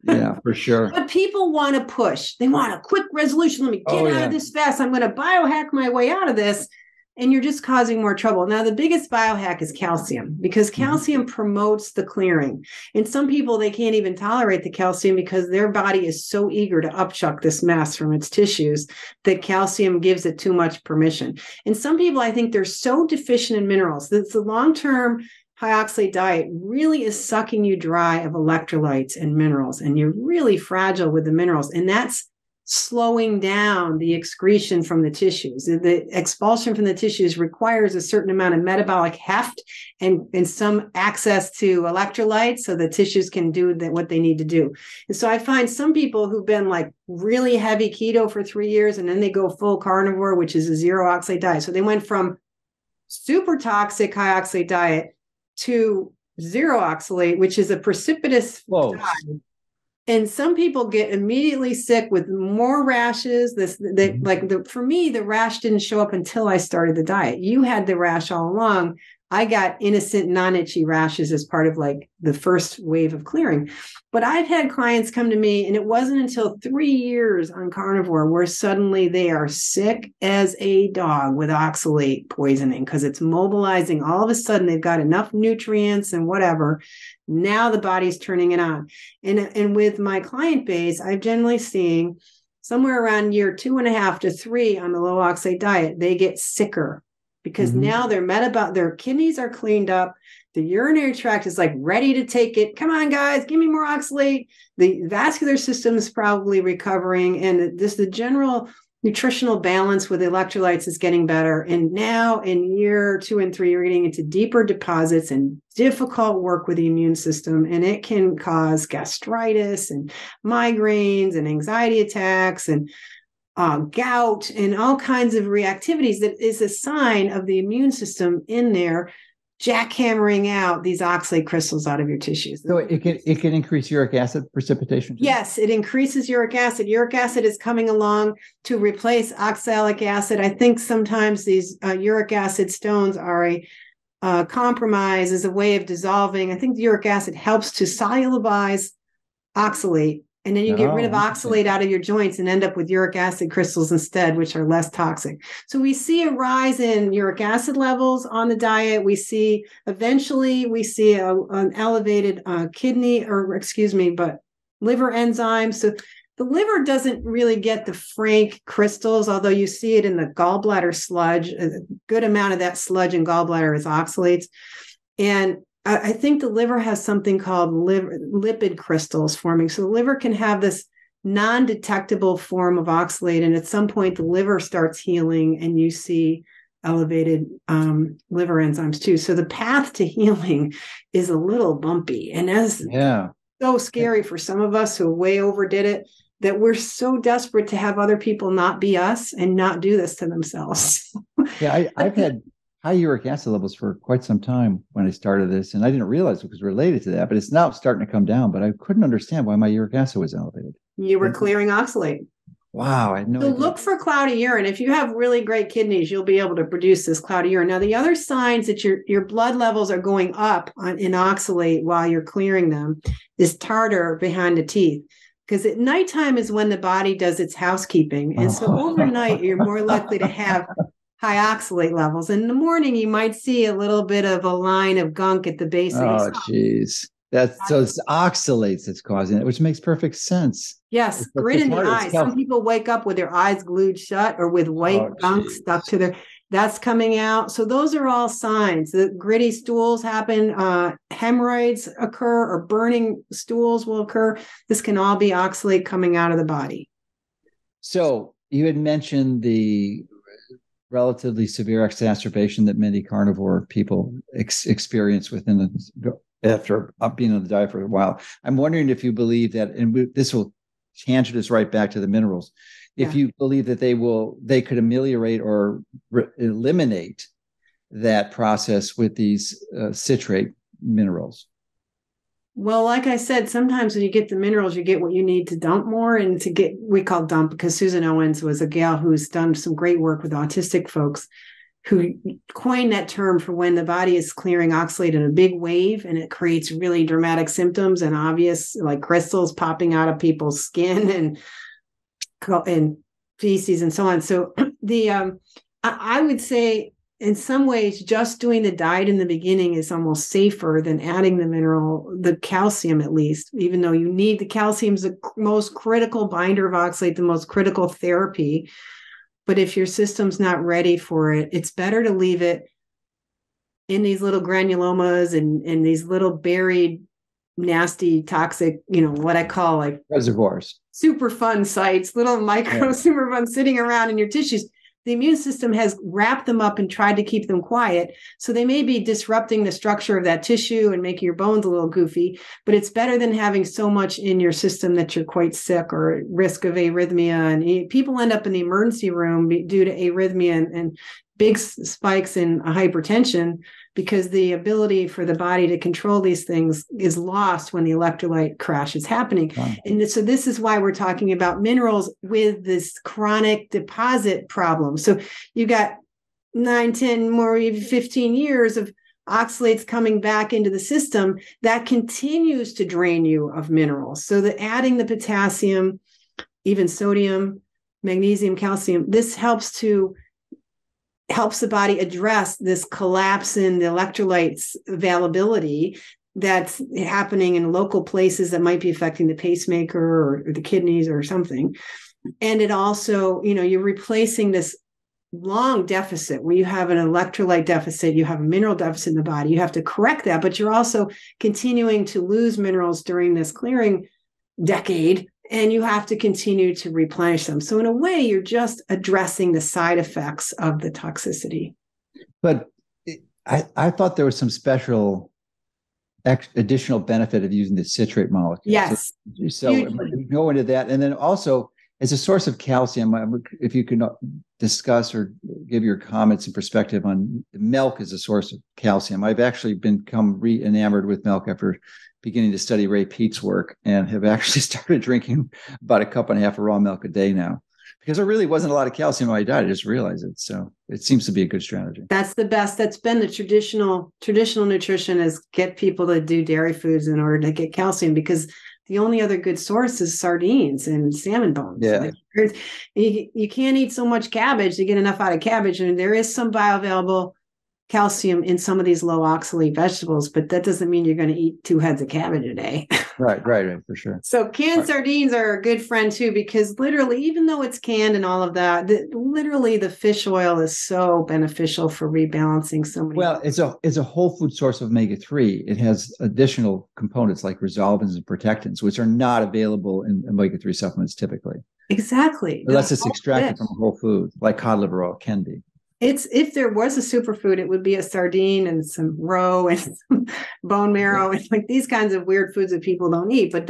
Yeah, for sure. But people want to push. They want a quick resolution. Let me get out of this fast. I'm going to biohack my way out of this. And you're just causing more trouble. Now, the biggest biohack is calcium, because calcium promotes the clearing. And some people, they can't even tolerate the calcium because their body is so eager to upchuck this mess from its tissues that calcium gives it too much permission. And some people, I think they're so deficient in minerals that it's the long-term high oxalate diet really is sucking you dry of electrolytes and minerals, and you're really fragile with the minerals, and that's slowing down the excretion from the tissues. The expulsion from the tissues requires a certain amount of metabolic heft and some access to electrolytes so the tissues can do what they need to do. And so I find some people who've been like really heavy keto for 3 years, and then they go full carnivore, which is a zero oxalate diet. So they went from super toxic high oxalate diet to zero oxalate, which is a precipitous dive And some people get immediately sick with more rashes. For me, the rash didn't show up until I started the diet. You had the rash all along. I got innocent, non-itchy rashes as part of like the first wave of clearing. But I've had clients come to me, and it wasn't until 3 years on carnivore where suddenly they are sick as a dog with oxalate poisoning because it's mobilizing. All of a sudden, they've got enough nutrients and whatever. Now the body's turning it on. And with my client base, I'm generally seeing somewhere around year 2.5 to 3 on the low oxalate diet, they get sicker. Because now their kidneys are cleaned up. The urinary tract is like ready to take it. Come on, guys, give me more oxalate. The vascular system is probably recovering. And just the general nutritional balance with electrolytes is getting better. And now in year 2 and 3, you're getting into deeper deposits and difficult work with the immune system. And it can cause gastritis and migraines and anxiety attacks and gout and all kinds of reactivities that is a sign of the immune system in there jackhammering out these oxalate crystals out of your tissues. So it can increase uric acid precipitation? Yes, it increases uric acid. Uric acid is coming along to replace oxalic acid. I think sometimes these uric acid stones are a compromise as a way of dissolving. I think the uric acid helps to solubilize oxalate. And then you get rid of oxalate out of your joints and end up with uric acid crystals instead, which are less toxic. So we see a rise in uric acid levels on the diet. We see an elevated liver enzymes. So the liver doesn't really get the frank crystals, although you see it in the gallbladder sludge. A good amount of that sludge in gallbladder is oxalates. And I think the liver has something called lipid crystals forming. So the liver can have this non-detectable form of oxalate. And at some point, the liver starts healing and you see elevated liver enzymes too. So the path to healing is a little bumpy. And that's so scary for some of us who way overdid it, that we're so desperate to have other people not be us and not do this to themselves. Yeah, I've had high uric acid levels for quite some time when I started this. And I didn't realize it was related to that, but it's now starting to come down. But I couldn't understand why my uric acid was elevated. You were clearing oxalate. Wow. I had no idea. Look for cloudy urine. If you have really great kidneys, you'll be able to produce this cloudy urine. Now, the other signs that your blood levels are going up in oxalate while you're clearing them is tartar behind the teeth. Because at nighttime is when the body does its housekeeping. And so overnight, you're more likely to have high oxalate levels. In the morning, you might see a little bit of a line of gunk at the base. Oh, geez. So it's oxalates that's causing it, which makes perfect sense. Yes, grit in the eyes. Some people wake up with their eyes glued shut or with white gunk stuck to their... That's coming out. So those are all signs. The gritty stools happen, hemorrhoids occur, or burning stools will occur. This can all be oxalate coming out of the body. So you had mentioned the relatively severe exacerbation that many carnivore people experience after being on the diet for a while. I'm wondering if you believe that, this will tangent us right back to the minerals. If you believe that they could ameliorate or eliminate that process with these citrate minerals. Well, like I said, sometimes when you get the minerals, you get what you need to dump more and to get, we call dump because Susan Owens was a gal who's done some great work with autistic folks who coined that term for when the body is clearing oxalate in a big wave and it creates really dramatic symptoms and obvious like crystals popping out of people's skin and feces and so on. So I would say in some ways, just doing the diet in the beginning is almost safer than adding the mineral, the calcium at least, even though you need the calcium is the most critical binder of oxalate, the most critical therapy. But if your system's not ready for it, it's better to leave it in these little granulomas and these little buried, nasty, toxic, what I call like reservoirs, Superfund sites, little micro Superfund sitting around in your tissues. The immune system has wrapped them up and tried to keep them quiet. So they may be disrupting the structure of that tissue and making your bones a little goofy, but it's better than having so much in your system that you're quite sick or at risk of arrhythmia. And people end up in the emergency room due to arrhythmia and big spikes in hypertension because the ability for the body to control these things is lost when the electrolyte crash is happening. Wow. And so this is why we're talking about minerals with this chronic deposit problem. So you got 9, 10, more even 15 years of oxalates coming back into the system that continues to drain you of minerals. So the adding the potassium, even sodium, magnesium, calcium, this helps the body address this collapse in the electrolytes availability that's happening in local places that might be affecting the pacemaker or the kidneys or something. And it also, you know, you're replacing this long deficit where you have an electrolyte deficit, you have a mineral deficit in the body, you have to correct that, but you're also continuing to lose minerals during this clearing decade, and you have to continue to replenish them. So in a way, you're just addressing the side effects of the toxicity. But I thought there was some special additional benefit of using the citrate molecule. Yes. So go into that. And then also, as a source of calcium, if you could discuss or give your comments and perspective on milk as a source of calcium. I've actually become re-enamored with milk after beginning to study Ray Peat's work, and have actually started drinking about 1.5 cups of raw milk a day now, because there really wasn't a lot of calcium in my diet. I just realized it. So it seems to be a good strategy. That's the best. That's been the traditional nutrition, is get people to do dairy foods in order to get calcium, because the only other good source is sardines and salmon bones. Yeah. Like, you can't eat so much cabbage to get enough out of cabbage. I mean, there is some bioavailable calcium in some of these low oxalate vegetables, but that doesn't mean you're going to eat 2 heads of cabbage a day. Right, for sure. So canned sardines are a good friend too, because literally, even though it's canned and all of that, literally the fish oil is so beneficial for rebalancing so many. Well, it's a whole food source of omega-3. It has additional components like resolvins and protectants, which are not available in omega-3 supplements typically. Exactly. Unless it's extracted from a whole food, like cod liver oil can be. If there was a superfood, it would be a sardine and some roe and some bone marrow and like these kinds of weird foods that people don't eat. But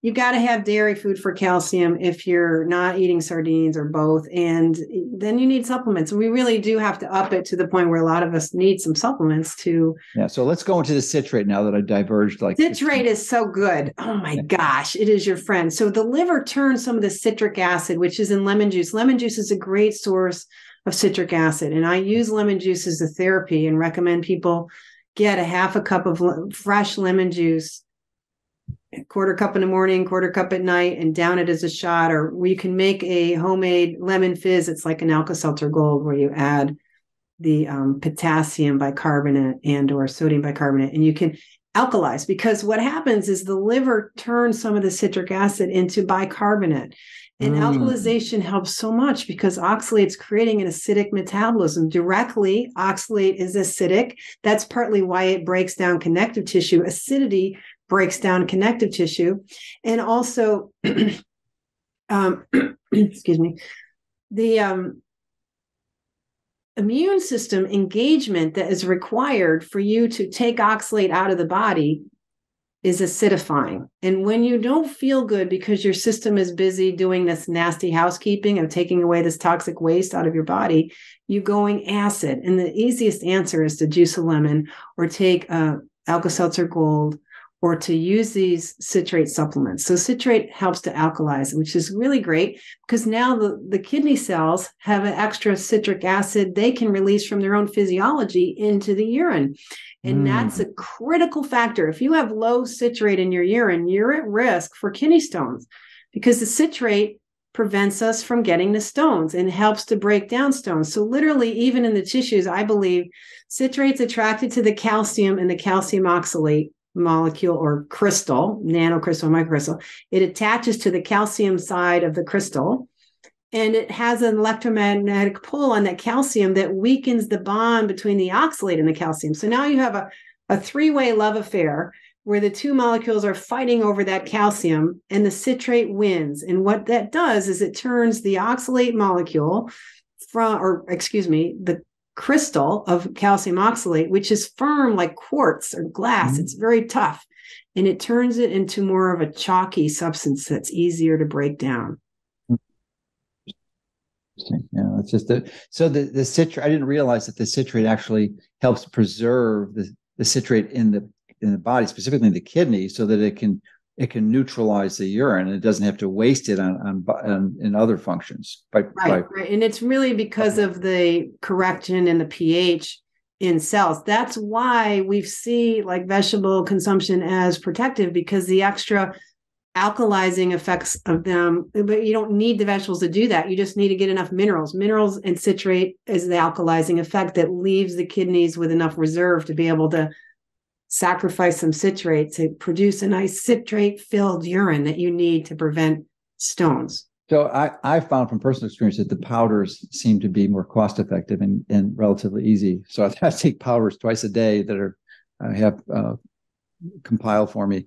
you got to have dairy food for calcium if you're not eating sardines or both. And then you need supplements. And we really do have to up it to the point where a lot of us need some supplements to. Yeah. So let's go into the citrate now that I diverged. Like citrate is so good. Oh my gosh. It is your friend. So the liver turns some of the citric acid, which is in lemon juice. Lemon juice is a great source of citric acid. And I use lemon juice as a therapy and recommend people get 1/2 cup of fresh lemon juice, 1/4 cup in the morning, 1/4 cup at night, and down it as a shot. Or you can make a homemade lemon fizz. It's like an Alka-Seltzer Gold, where you add the potassium bicarbonate and or sodium bicarbonate, and you can alkalize, because what happens is the liver turns some of the citric acid into bicarbonate. And alkalization helps so much, because oxalate's creating an acidic metabolism directly. Oxalate is acidic. That's partly why it breaks down connective tissue. Acidity breaks down connective tissue. And also, excuse me, the immune system engagement that is required for you to take oxalate out of the body is acidifying. And when you don't feel good because your system is busy doing this nasty housekeeping of taking away this toxic waste out of your body, you're going acid. And the easiest answer is to juice a lemon or take Alka-Seltzer Gold, or to use these citrate supplements. So citrate helps to alkalize, which is really great, because now the kidney cells have an extra citric acid they can release from their own physiology into the urine. And that's a critical factor. If you have low citrate in your urine, you're at risk for kidney stones, because the citrate prevents us from getting the stones and helps to break down stones. So literally, even in the tissues, I believe citrate's attracted to the calcium and the calcium oxalate molecule or crystal, nanocrystal, microcrystal. It attaches to the calcium side of the crystal, and it has an electromagnetic pull on that calcium that weakens the bond between the oxalate and the calcium. So now you have a three-way love affair where the two molecules are fighting over that calcium, and the citrate wins. And what that does is it turns the oxalate molecule the crystal of calcium oxalate, which is firm like quartz or glass. It's very tough. And it turns it into more of a chalky substance that's easier to break down. Interesting. Yeah, it's just so the citrate. I didn't realize that the citrate actually helps preserve the citrate in the body, specifically in the kidney, so that it can neutralize the urine and it doesn't have to waste it on in other functions. Right. And it's really because of the correction in the pH in cells. That's why we see like vegetable consumption as protective, because the extra alkalizing effects of them, but you don't need the vegetables to do that. You just need to get enough minerals. Minerals and citrate is the alkalizing effect that leaves the kidneys with enough reserve to be able to sacrifice some citrate to produce a nice citrate-filled urine that you need to prevent stones. So I found from personal experience that the powders seem to be more cost-effective and relatively easy. So I take powders twice a day that I have compiled for me.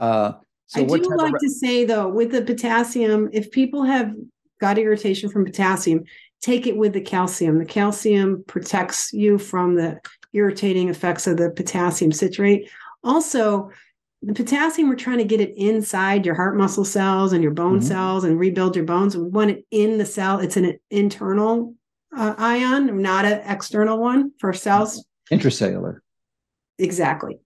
So I do like to say, though, with the potassium, if people have gut irritation from potassium, take it with the calcium. The calcium protects you from the irritating effects of the potassium citrate. Also, the potassium, we're trying to get it inside your heart muscle cells and your bone cells and rebuild your bones. We want it in the cell. It's an internal ion, not an external one for cells. Intracellular. Exactly.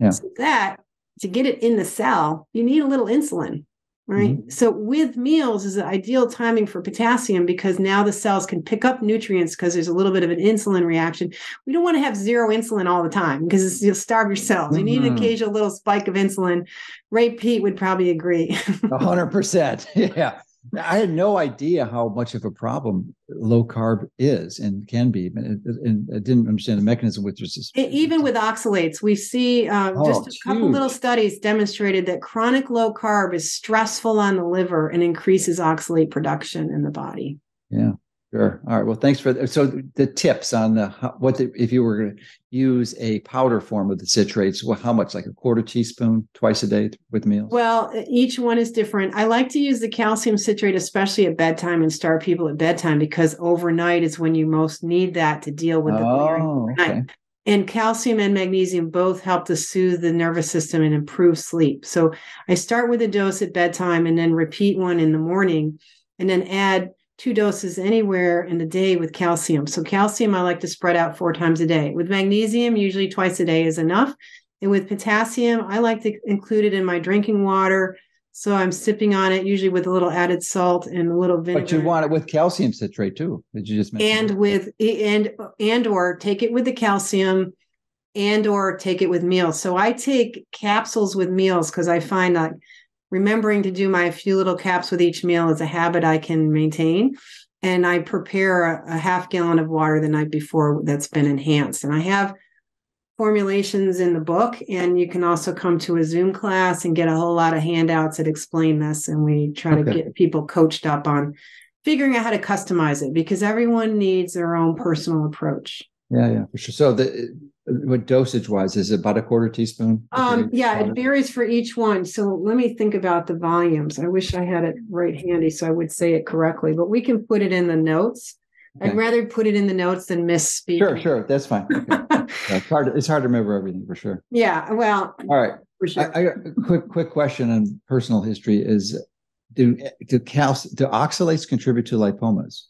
Yeah. So that, to get it in the cell, you need a little insulin, right? So with meals is the ideal timing for potassium, because now the cells can pick up nutrients because there's a little bit of an insulin reaction. We don't want to have zero insulin all the time because you'll starve your cells. You need an occasional little spike of insulin. Ray Peat would probably agree. 100%. Yeah. I had no idea how much of a problem low carb is and can be. And I didn't understand the mechanism with resistance. Even with oxalates, we see couple little studies demonstrated that chronic low carb is stressful on the liver and increases oxalate production in the body. Yeah, sure. All right. Well, thanks for that. So the tips on if you were going to use a powder form of the citrates, well, how much, like a quarter teaspoon twice a day with meals? Well, each one is different. I like to use the calcium citrate, especially at bedtime, and start people at bedtime, because overnight is when you most need that to deal with the glaring overnight. And calcium and magnesium both help to soothe the nervous system and improve sleep. So I start with a dose at bedtime and then repeat one in the morning, and then add 2 doses anywhere in the day with calcium. So calcium, I like to spread out 4 times a day. With magnesium, usually twice a day is enough. And with potassium, I like to include it in my drinking water. So I'm sipping on it, usually with a little added salt and a little vinegar. But you want it with calcium citrate too. Did you just mention that? Or take it with the calcium, and or take it with meals. So I take capsules with meals because I find that remembering to do my few little caps with each meal is a habit I can maintain. And I prepare a half gallon of water the night before that's been enhanced. And I have formulations in the book, and you can also come to a Zoom class and get a whole lot of handouts that explain this. And we try to get people coached up on figuring out how to customize it, because everyone needs their own personal approach. Yeah, for sure. So what dosage wise is it about a quarter teaspoon? It varies for each one. So let me think about the volumes. I wish I had it right handy so I would say it correctly, but we can put it in the notes. Okay. I'd rather put it in the notes than misspeak. Sure. That's fine. Okay. It's hard to remember everything for sure. Yeah. Well, all right. For sure. I quick question on personal history is, do oxalates contribute to lipomas?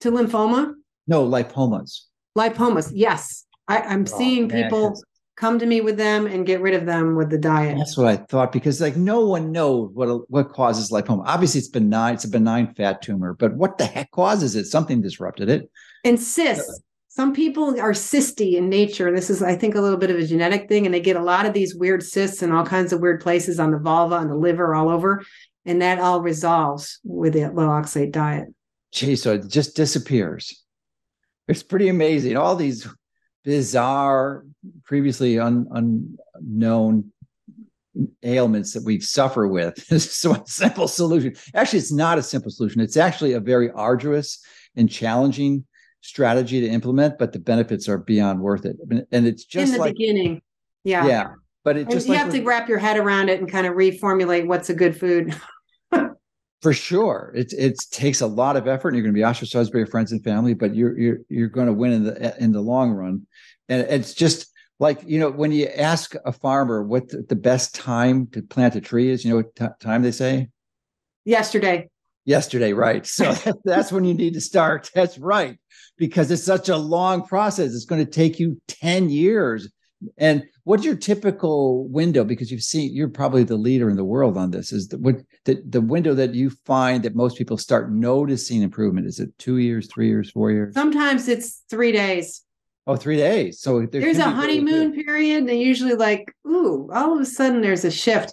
To lymphoma? No, lipomas. Lipomas, yes. I'm seeing people come to me with them and get rid of them with the diet. That's what I thought, because like no one knows what causes lipoma. Obviously, it's benign. It's a benign fat tumor, but what the heck causes it? Something disrupted it. And cysts. Some people are cysty in nature. This is, I think, a little bit of a genetic thing, and they get a lot of these weird cysts in all kinds of weird places on the vulva, on the liver, all over, and that all resolves with the low oxalate diet. Gee, so it just disappears. It's pretty amazing. All these bizarre, previously unknown ailments that we suffer with. This is a simple solution. Actually, it's not a simple solution. It's actually a very arduous and challenging strategy to implement, but the benefits are beyond worth it. And it's just in the beginning. Yeah. Yeah. But it just, you have to wrap your head around it and kind of reformulate what's a good food. For sure. It takes a lot of effort, and you're going to be ostracized by your friends and family, but you're going to win in the long run. And it's just like, when you ask a farmer what the best time to plant a tree is, you know what time they say? Yesterday. yesterday, right? So that's when you need to start. That's right. Because it's such a long process. It's going to take you 10 years. And what's your typical window? Because you've seen, you're probably the leader in the world on this. Is the window that you find that most people start noticing improvement? Is it 2 years, 3 years, 4 years? Sometimes it's 3 days. Oh, 3 days. So there's a honeymoon period. They usually like, ooh, all of a sudden there's a shift.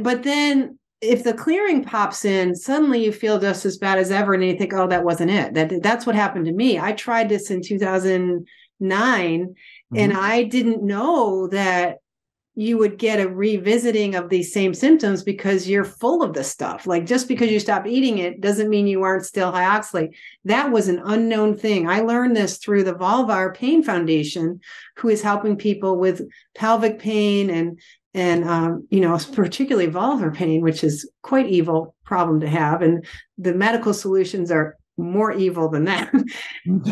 But then if the clearing pops in, suddenly you feel just as bad as ever. And you think, oh, that wasn't it. That's what happened to me. I tried this in 2009. Mm-hmm. And I didn't know that you would get a revisiting of these same symptoms because you're full of this stuff. Like just because you stop eating it doesn't mean you aren't still high oxalate. That was an unknown thing. I learned this through the Vulvar Pain Foundation, who is helping people with pelvic pain and particularly vulvar pain, which is quite evil problem to have. And the medical solutions are more evil than that. And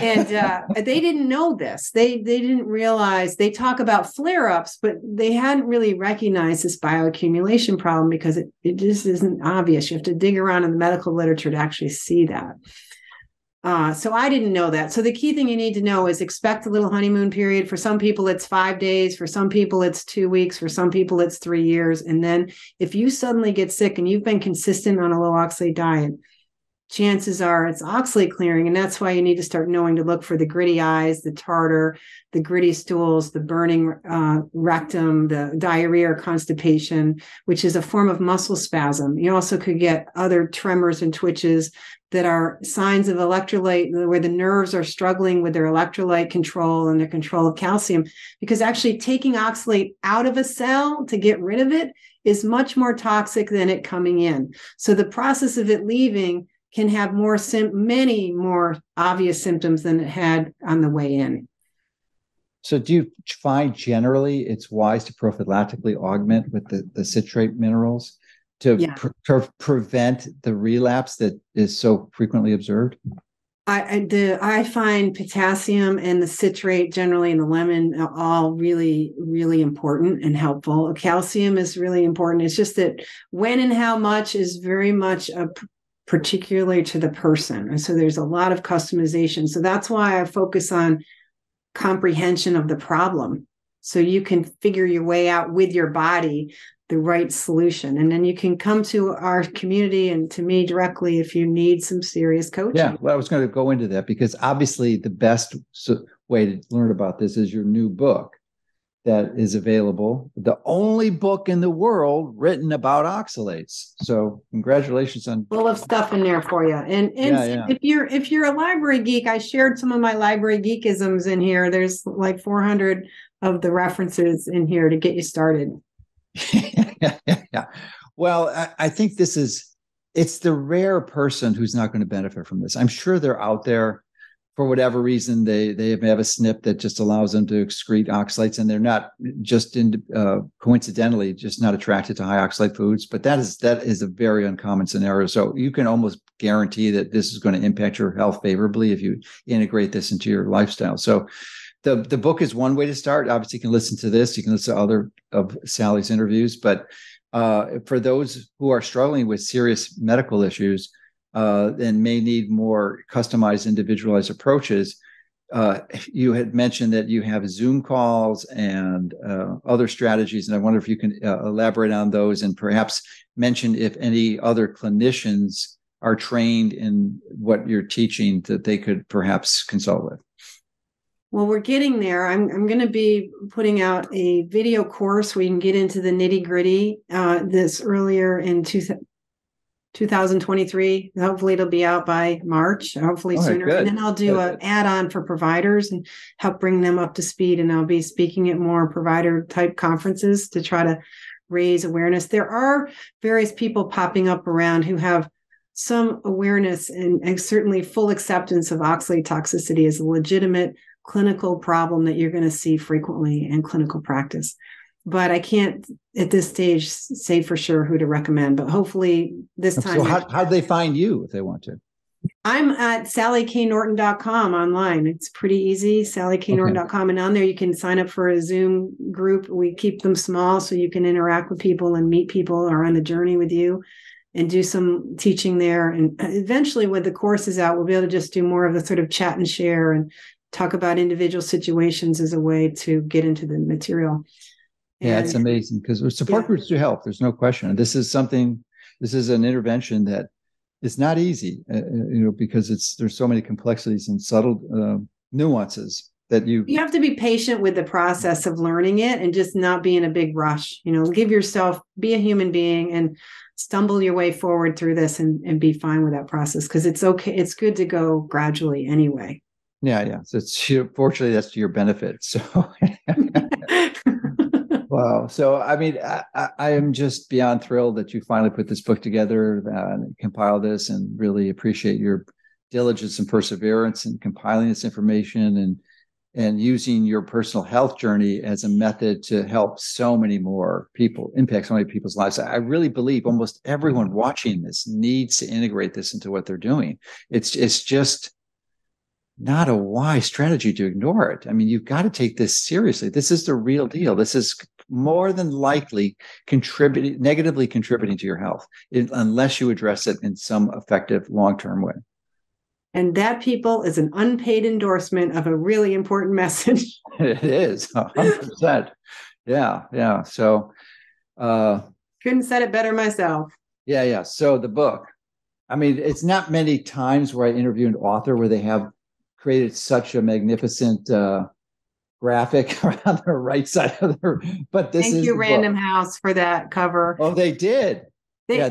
they didn't know this. They didn't realize. They talk about flare-ups, but they hadn't really recognized this bioaccumulation problem because it just isn't obvious. You have to dig around in the medical literature to actually see that. So I didn't know that. So the key thing you need to know is expect a little honeymoon period. For some people, it's 5 days. For some people, it's 2 weeks. For some people, it's 3 years. And then if you suddenly get sick and you've been consistent on a low oxalate diet, chances are it's oxalate clearing. And that's why you need to start knowing to look for the gritty eyes, the tartar, the gritty stools, the burning rectum, the diarrhea or constipation, which is a form of muscle spasm. You also could get other tremors and twitches that are signs of electrolyte, where the nerves are struggling with their electrolyte control and their control of calcium, because actually taking oxalate out of a cell to get rid of it is much more toxic than it coming in. So the process of it leaving can have many more obvious symptoms than it had on the way in. So do you find generally it's wise to prophylactically augment with the citrate minerals to prevent the relapse that is so frequently observed? I find potassium and the citrate generally in the lemon are all really, really important and helpful. Calcium is really important. It's just that when and how much is very much particularly to the person. And so there's a lot of customization. So that's why I focus on comprehension of the problem. So you can figure your way out with your body, the right solution. And then you can come to our community and to me directly if you need some serious coaching. Yeah, well, I was going to go into that because obviously the best way to learn about this is your new book that is available, the only book in the world written about oxalates. So congratulations on full of stuff in there for you. And if you're a library geek, I shared some of my library geekisms in here. There's like 400 of the references in here to get you started. Yeah. Well, I think it's the rare person who's not going to benefit from this. I'm sure they're out there. For whatever reason, they have a SNP that just allows them to excrete oxalates, and they're not just coincidentally just not attracted to high oxalate foods. But that is a very uncommon scenario. So you can almost guarantee that this is going to impact your health favorably if you integrate this into your lifestyle. So the book is one way to start. Obviously, you can listen to this. You can listen to other of Sally's interviews. But for those who are struggling with serious medical issues, and may need more customized, individualized approaches. You had mentioned that you have Zoom calls and other strategies, and I wonder if you can elaborate on those and perhaps mention if any other clinicians are trained in what you're teaching that they could perhaps consult with. Well, we're getting there. I'm going to be putting out a video course where you can get into the nitty-gritty this earlier in 2023. Hopefully it'll be out by March, hopefully sooner. Good. And then I'll do an add-on for providers and help bring them up to speed. And I'll be speaking at more provider type conferences to try to raise awareness. There are various people popping up around who have some awareness and certainly full acceptance of oxalate toxicity as a legitimate clinical problem that you're going to see frequently in clinical practice. But I can't at this stage say for sure who to recommend, but hopefully this time. So how do they find you if they want to? I'm at sallyknorton.com online. It's pretty easy, sallyknorton.com. And on there, you can sign up for a Zoom group. We keep them small so you can interact with people and meet people who are on the journey with you. and do some teaching there. And eventually when the course is out, we'll be able to just do more of the sort of chat and share and talk about individual situations as a way to get into the material. And yeah, it's amazing because support groups do help. There's no question. This is something, this is an intervention that is not easy, because there's so many complexities and subtle nuances that you have to be patient with the process of learning it and just not be in a big rush. Give yourself, be a human being and stumble your way forward through this and be fine with that process, because it's okay. It's good to go gradually anyway. Yeah. So fortunately, that's to your benefit. So, wow. So, I mean, I am just beyond thrilled that you finally put this book together and compiled this, and really appreciate your diligence and perseverance in compiling this information and using your personal health journey as a method to help so many more people, impact so many people's lives. I really believe almost everyone watching this needs to integrate this into what they're doing. It's just not a wise strategy to ignore it. I mean, you've got to take this seriously. This is the real deal. This is more than likely negatively contributing to your health, unless you address it in some effective long-term way. And that, people, is an unpaid endorsement of a really important message. It is, 100%. Yeah. So. Couldn't said it better myself. Yeah. So the book, I mean, it's not many times where I interview an author where they have created such a magnificent graphic around the right side of their, but this Thank is you, Random book. House, for that cover. Oh, they did. They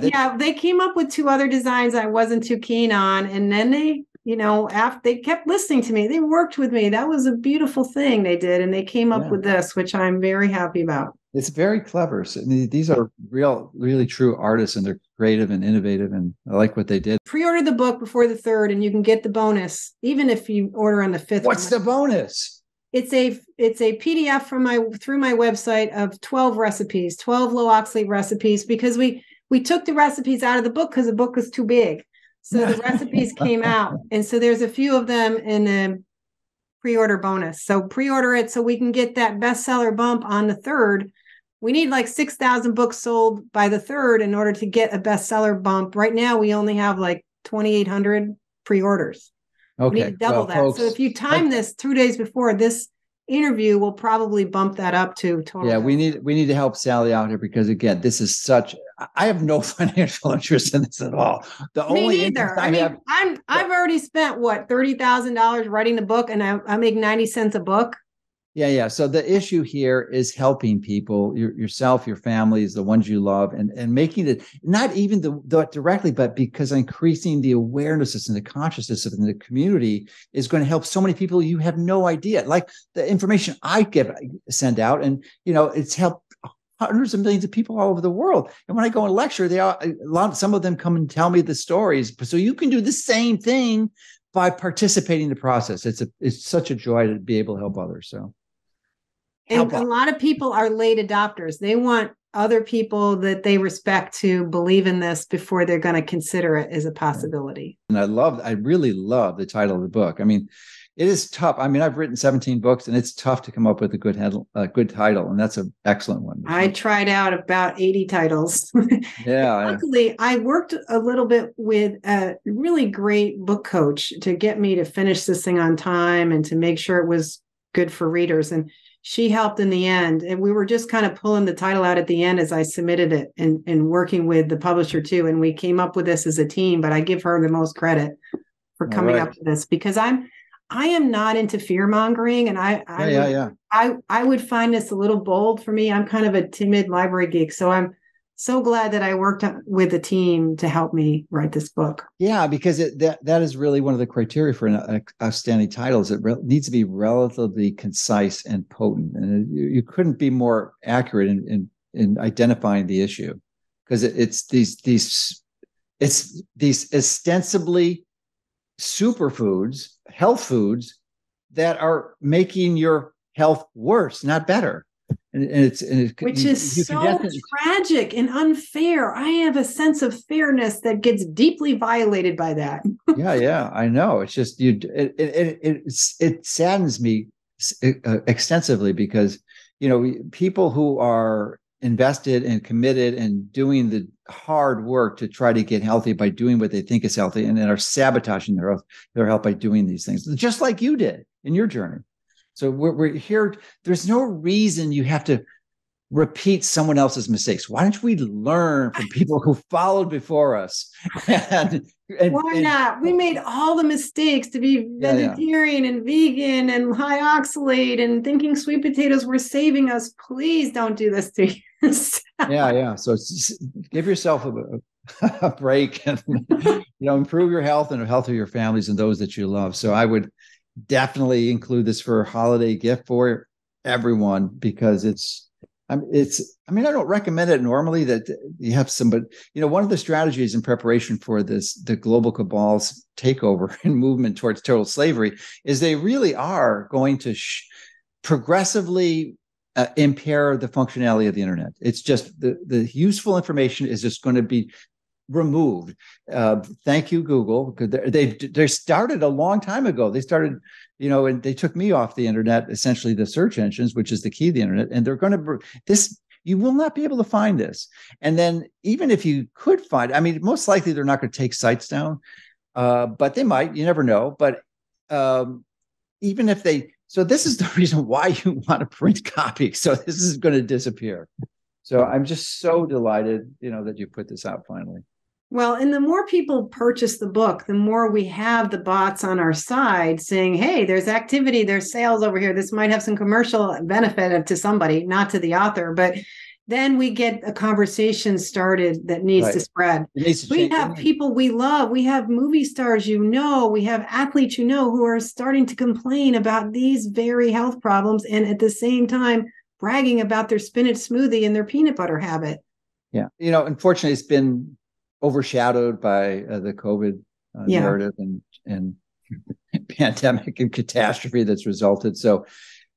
came up with two other designs I wasn't too keen on. And then they, after they kept listening to me, they worked with me. That was a beautiful thing they did. And they came up with this, which I'm very happy about. It's very clever. So, these are really true artists, and they're creative and innovative. And I like what they did. Pre-order the book before the 3rd, and you can get the bonus, even if you order on the 5th. What's the bonus? It's a PDF from through my website of 12 recipes, 12 low oxalate recipes, because we took the recipes out of the book because the book was too big. So the recipes came out. And so there's a few of them in a pre-order bonus. So pre-order it so we can get that bestseller bump on the 3rd. We need like 6,000 books sold by the 3rd in order to get a bestseller bump. Right now, we only have like 2,800 pre-orders. Okay. We need to double that. Folks, so if you time this 2 days before this interview, will probably bump that up to total. Yeah, we need to help Sally out here, because again, this is such. I have no financial interest in this at all. I've already spent $30,000 writing the book, and I make 90 cents a book. Yeah. So the issue here is helping people, yourself, your families, the ones you love, and making it not even the directly, but because increasing the awareness and the consciousness of the community is going to help so many people. You have no idea. Like the information I send out, and it's helped hundreds of millions of people all over the world. And when I go and lecture, some of them come and tell me the stories. So you can do the same thing by participating in the process. It's such a joy to be able to help others. So. And a lot of people are late adopters. They want other people that they respect to believe in this before they're going to consider it as a possibility. And I really love the title of the book. I mean, it is tough. I mean, I've written 17 books, and it's tough to come up with a good title. And that's an excellent one. I tried out about 80 titles. Yeah. Luckily, I worked a little bit with a really great book coach to get me to finish this thing on time and to make sure it was good for readers. And she helped in the end. And we were just kind of pulling the title out at the end as I submitted it, and working with the publisher too. And we came up with this as a team, but I give her the most credit for coming up with this, because I am not into fear mongering. And I would find this a little bold for me. I'm kind of a timid library geek. So I'm so glad that I worked with a team to help me write this book. Yeah, because that is really one of the criteria for an outstanding title. Is it needs to be relatively concise and potent, and you couldn't be more accurate in identifying the issue, because it's these ostensibly superfoods, health foods, that are making your health worse, not better. Which is so tragic and unfair. I have a sense of fairness that gets deeply violated by that. Yeah, I know. It's just it saddens me extensively, because people who are invested and committed and doing the hard work to try to get healthy by doing what they think is healthy, and then are sabotaging their health by doing these things, just like you did in your journey. So we're here. There's no reason you have to repeat someone else's mistakes. Why don't we learn from people who followed before us? Why not? We made all the mistakes to be vegetarian and vegan and high oxalate and thinking sweet potatoes were saving us. Please don't do this to yourself. So give yourself a break and improve your health and the health of your families and those that you love. So I would definitely include this for a holiday gift for everyone, because I don't recommend it normally that you have somebody, one of the strategies in preparation for this, the global cabal's takeover and movement towards total slavery, is they really are going to progressively impair the functionality of the internet. It's just the useful information is just going to be removed. Thank you, Google. They started a long time ago. They started, and they took me off the internet, essentially the search engines, which is the key to the internet. And they're going to this. You will not be able to find this. And then even if you could find, most likely they're not going to take sites down, but they might. You never know. But even if they, so this is the reason why you want to print copies. So this is going to disappear. So I'm just so delighted, that you put this out finally. Well, and the more people purchase the book, the more we have the bots on our side saying, hey, there's activity, there's sales over here. This might have some commercial benefit to somebody, not to the author, but then we get a conversation started that needs to spread. We have people we love. We have movie stars, we have athletes, who are starting to complain about these very health problems. And at the same time, bragging about their spinach smoothie and their peanut butter habit. Yeah. Unfortunately, it's been overshadowed by the COVID narrative and pandemic and catastrophe that's resulted. So,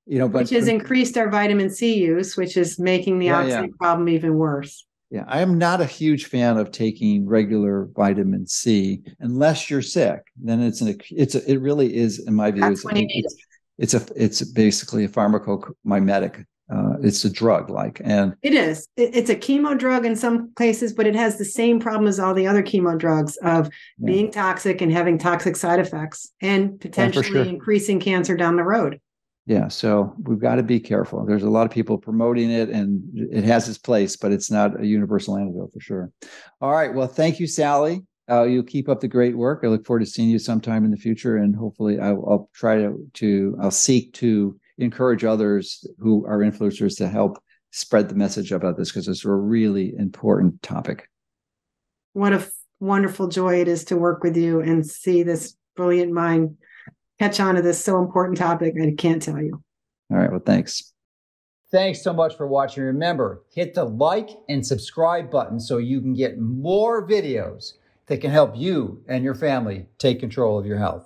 which has increased our vitamin C use, which is making the oxalate problem even worse. Yeah. I am not a huge fan of taking regular vitamin C unless you're sick. Then it really is, in my view, that's when you need it. It's basically a pharmacomimetic. It's a drug and it is. It's a chemo drug in some places, but it has the same problem as all the other chemo drugs of being toxic and having toxic side effects and potentially increasing cancer down the road. Yeah. So we've got to be careful. There's a lot of people promoting it and it has its place, but it's not a universal antidote for sure. All right. Well, thank you, Sally. You keep up the great work. I look forward to seeing you sometime in the future. And hopefully I'll try I'll seek to encourage others who are influencers to help spread the message about this, because it's a really important topic. What a wonderful joy it is to work with you and see this brilliant mind catch on to this so important topic. I can't tell you. All right. Well, thanks. Thanks so much for watching. Remember, hit the like and subscribe button so you can get more videos that can help you and your family take control of your health.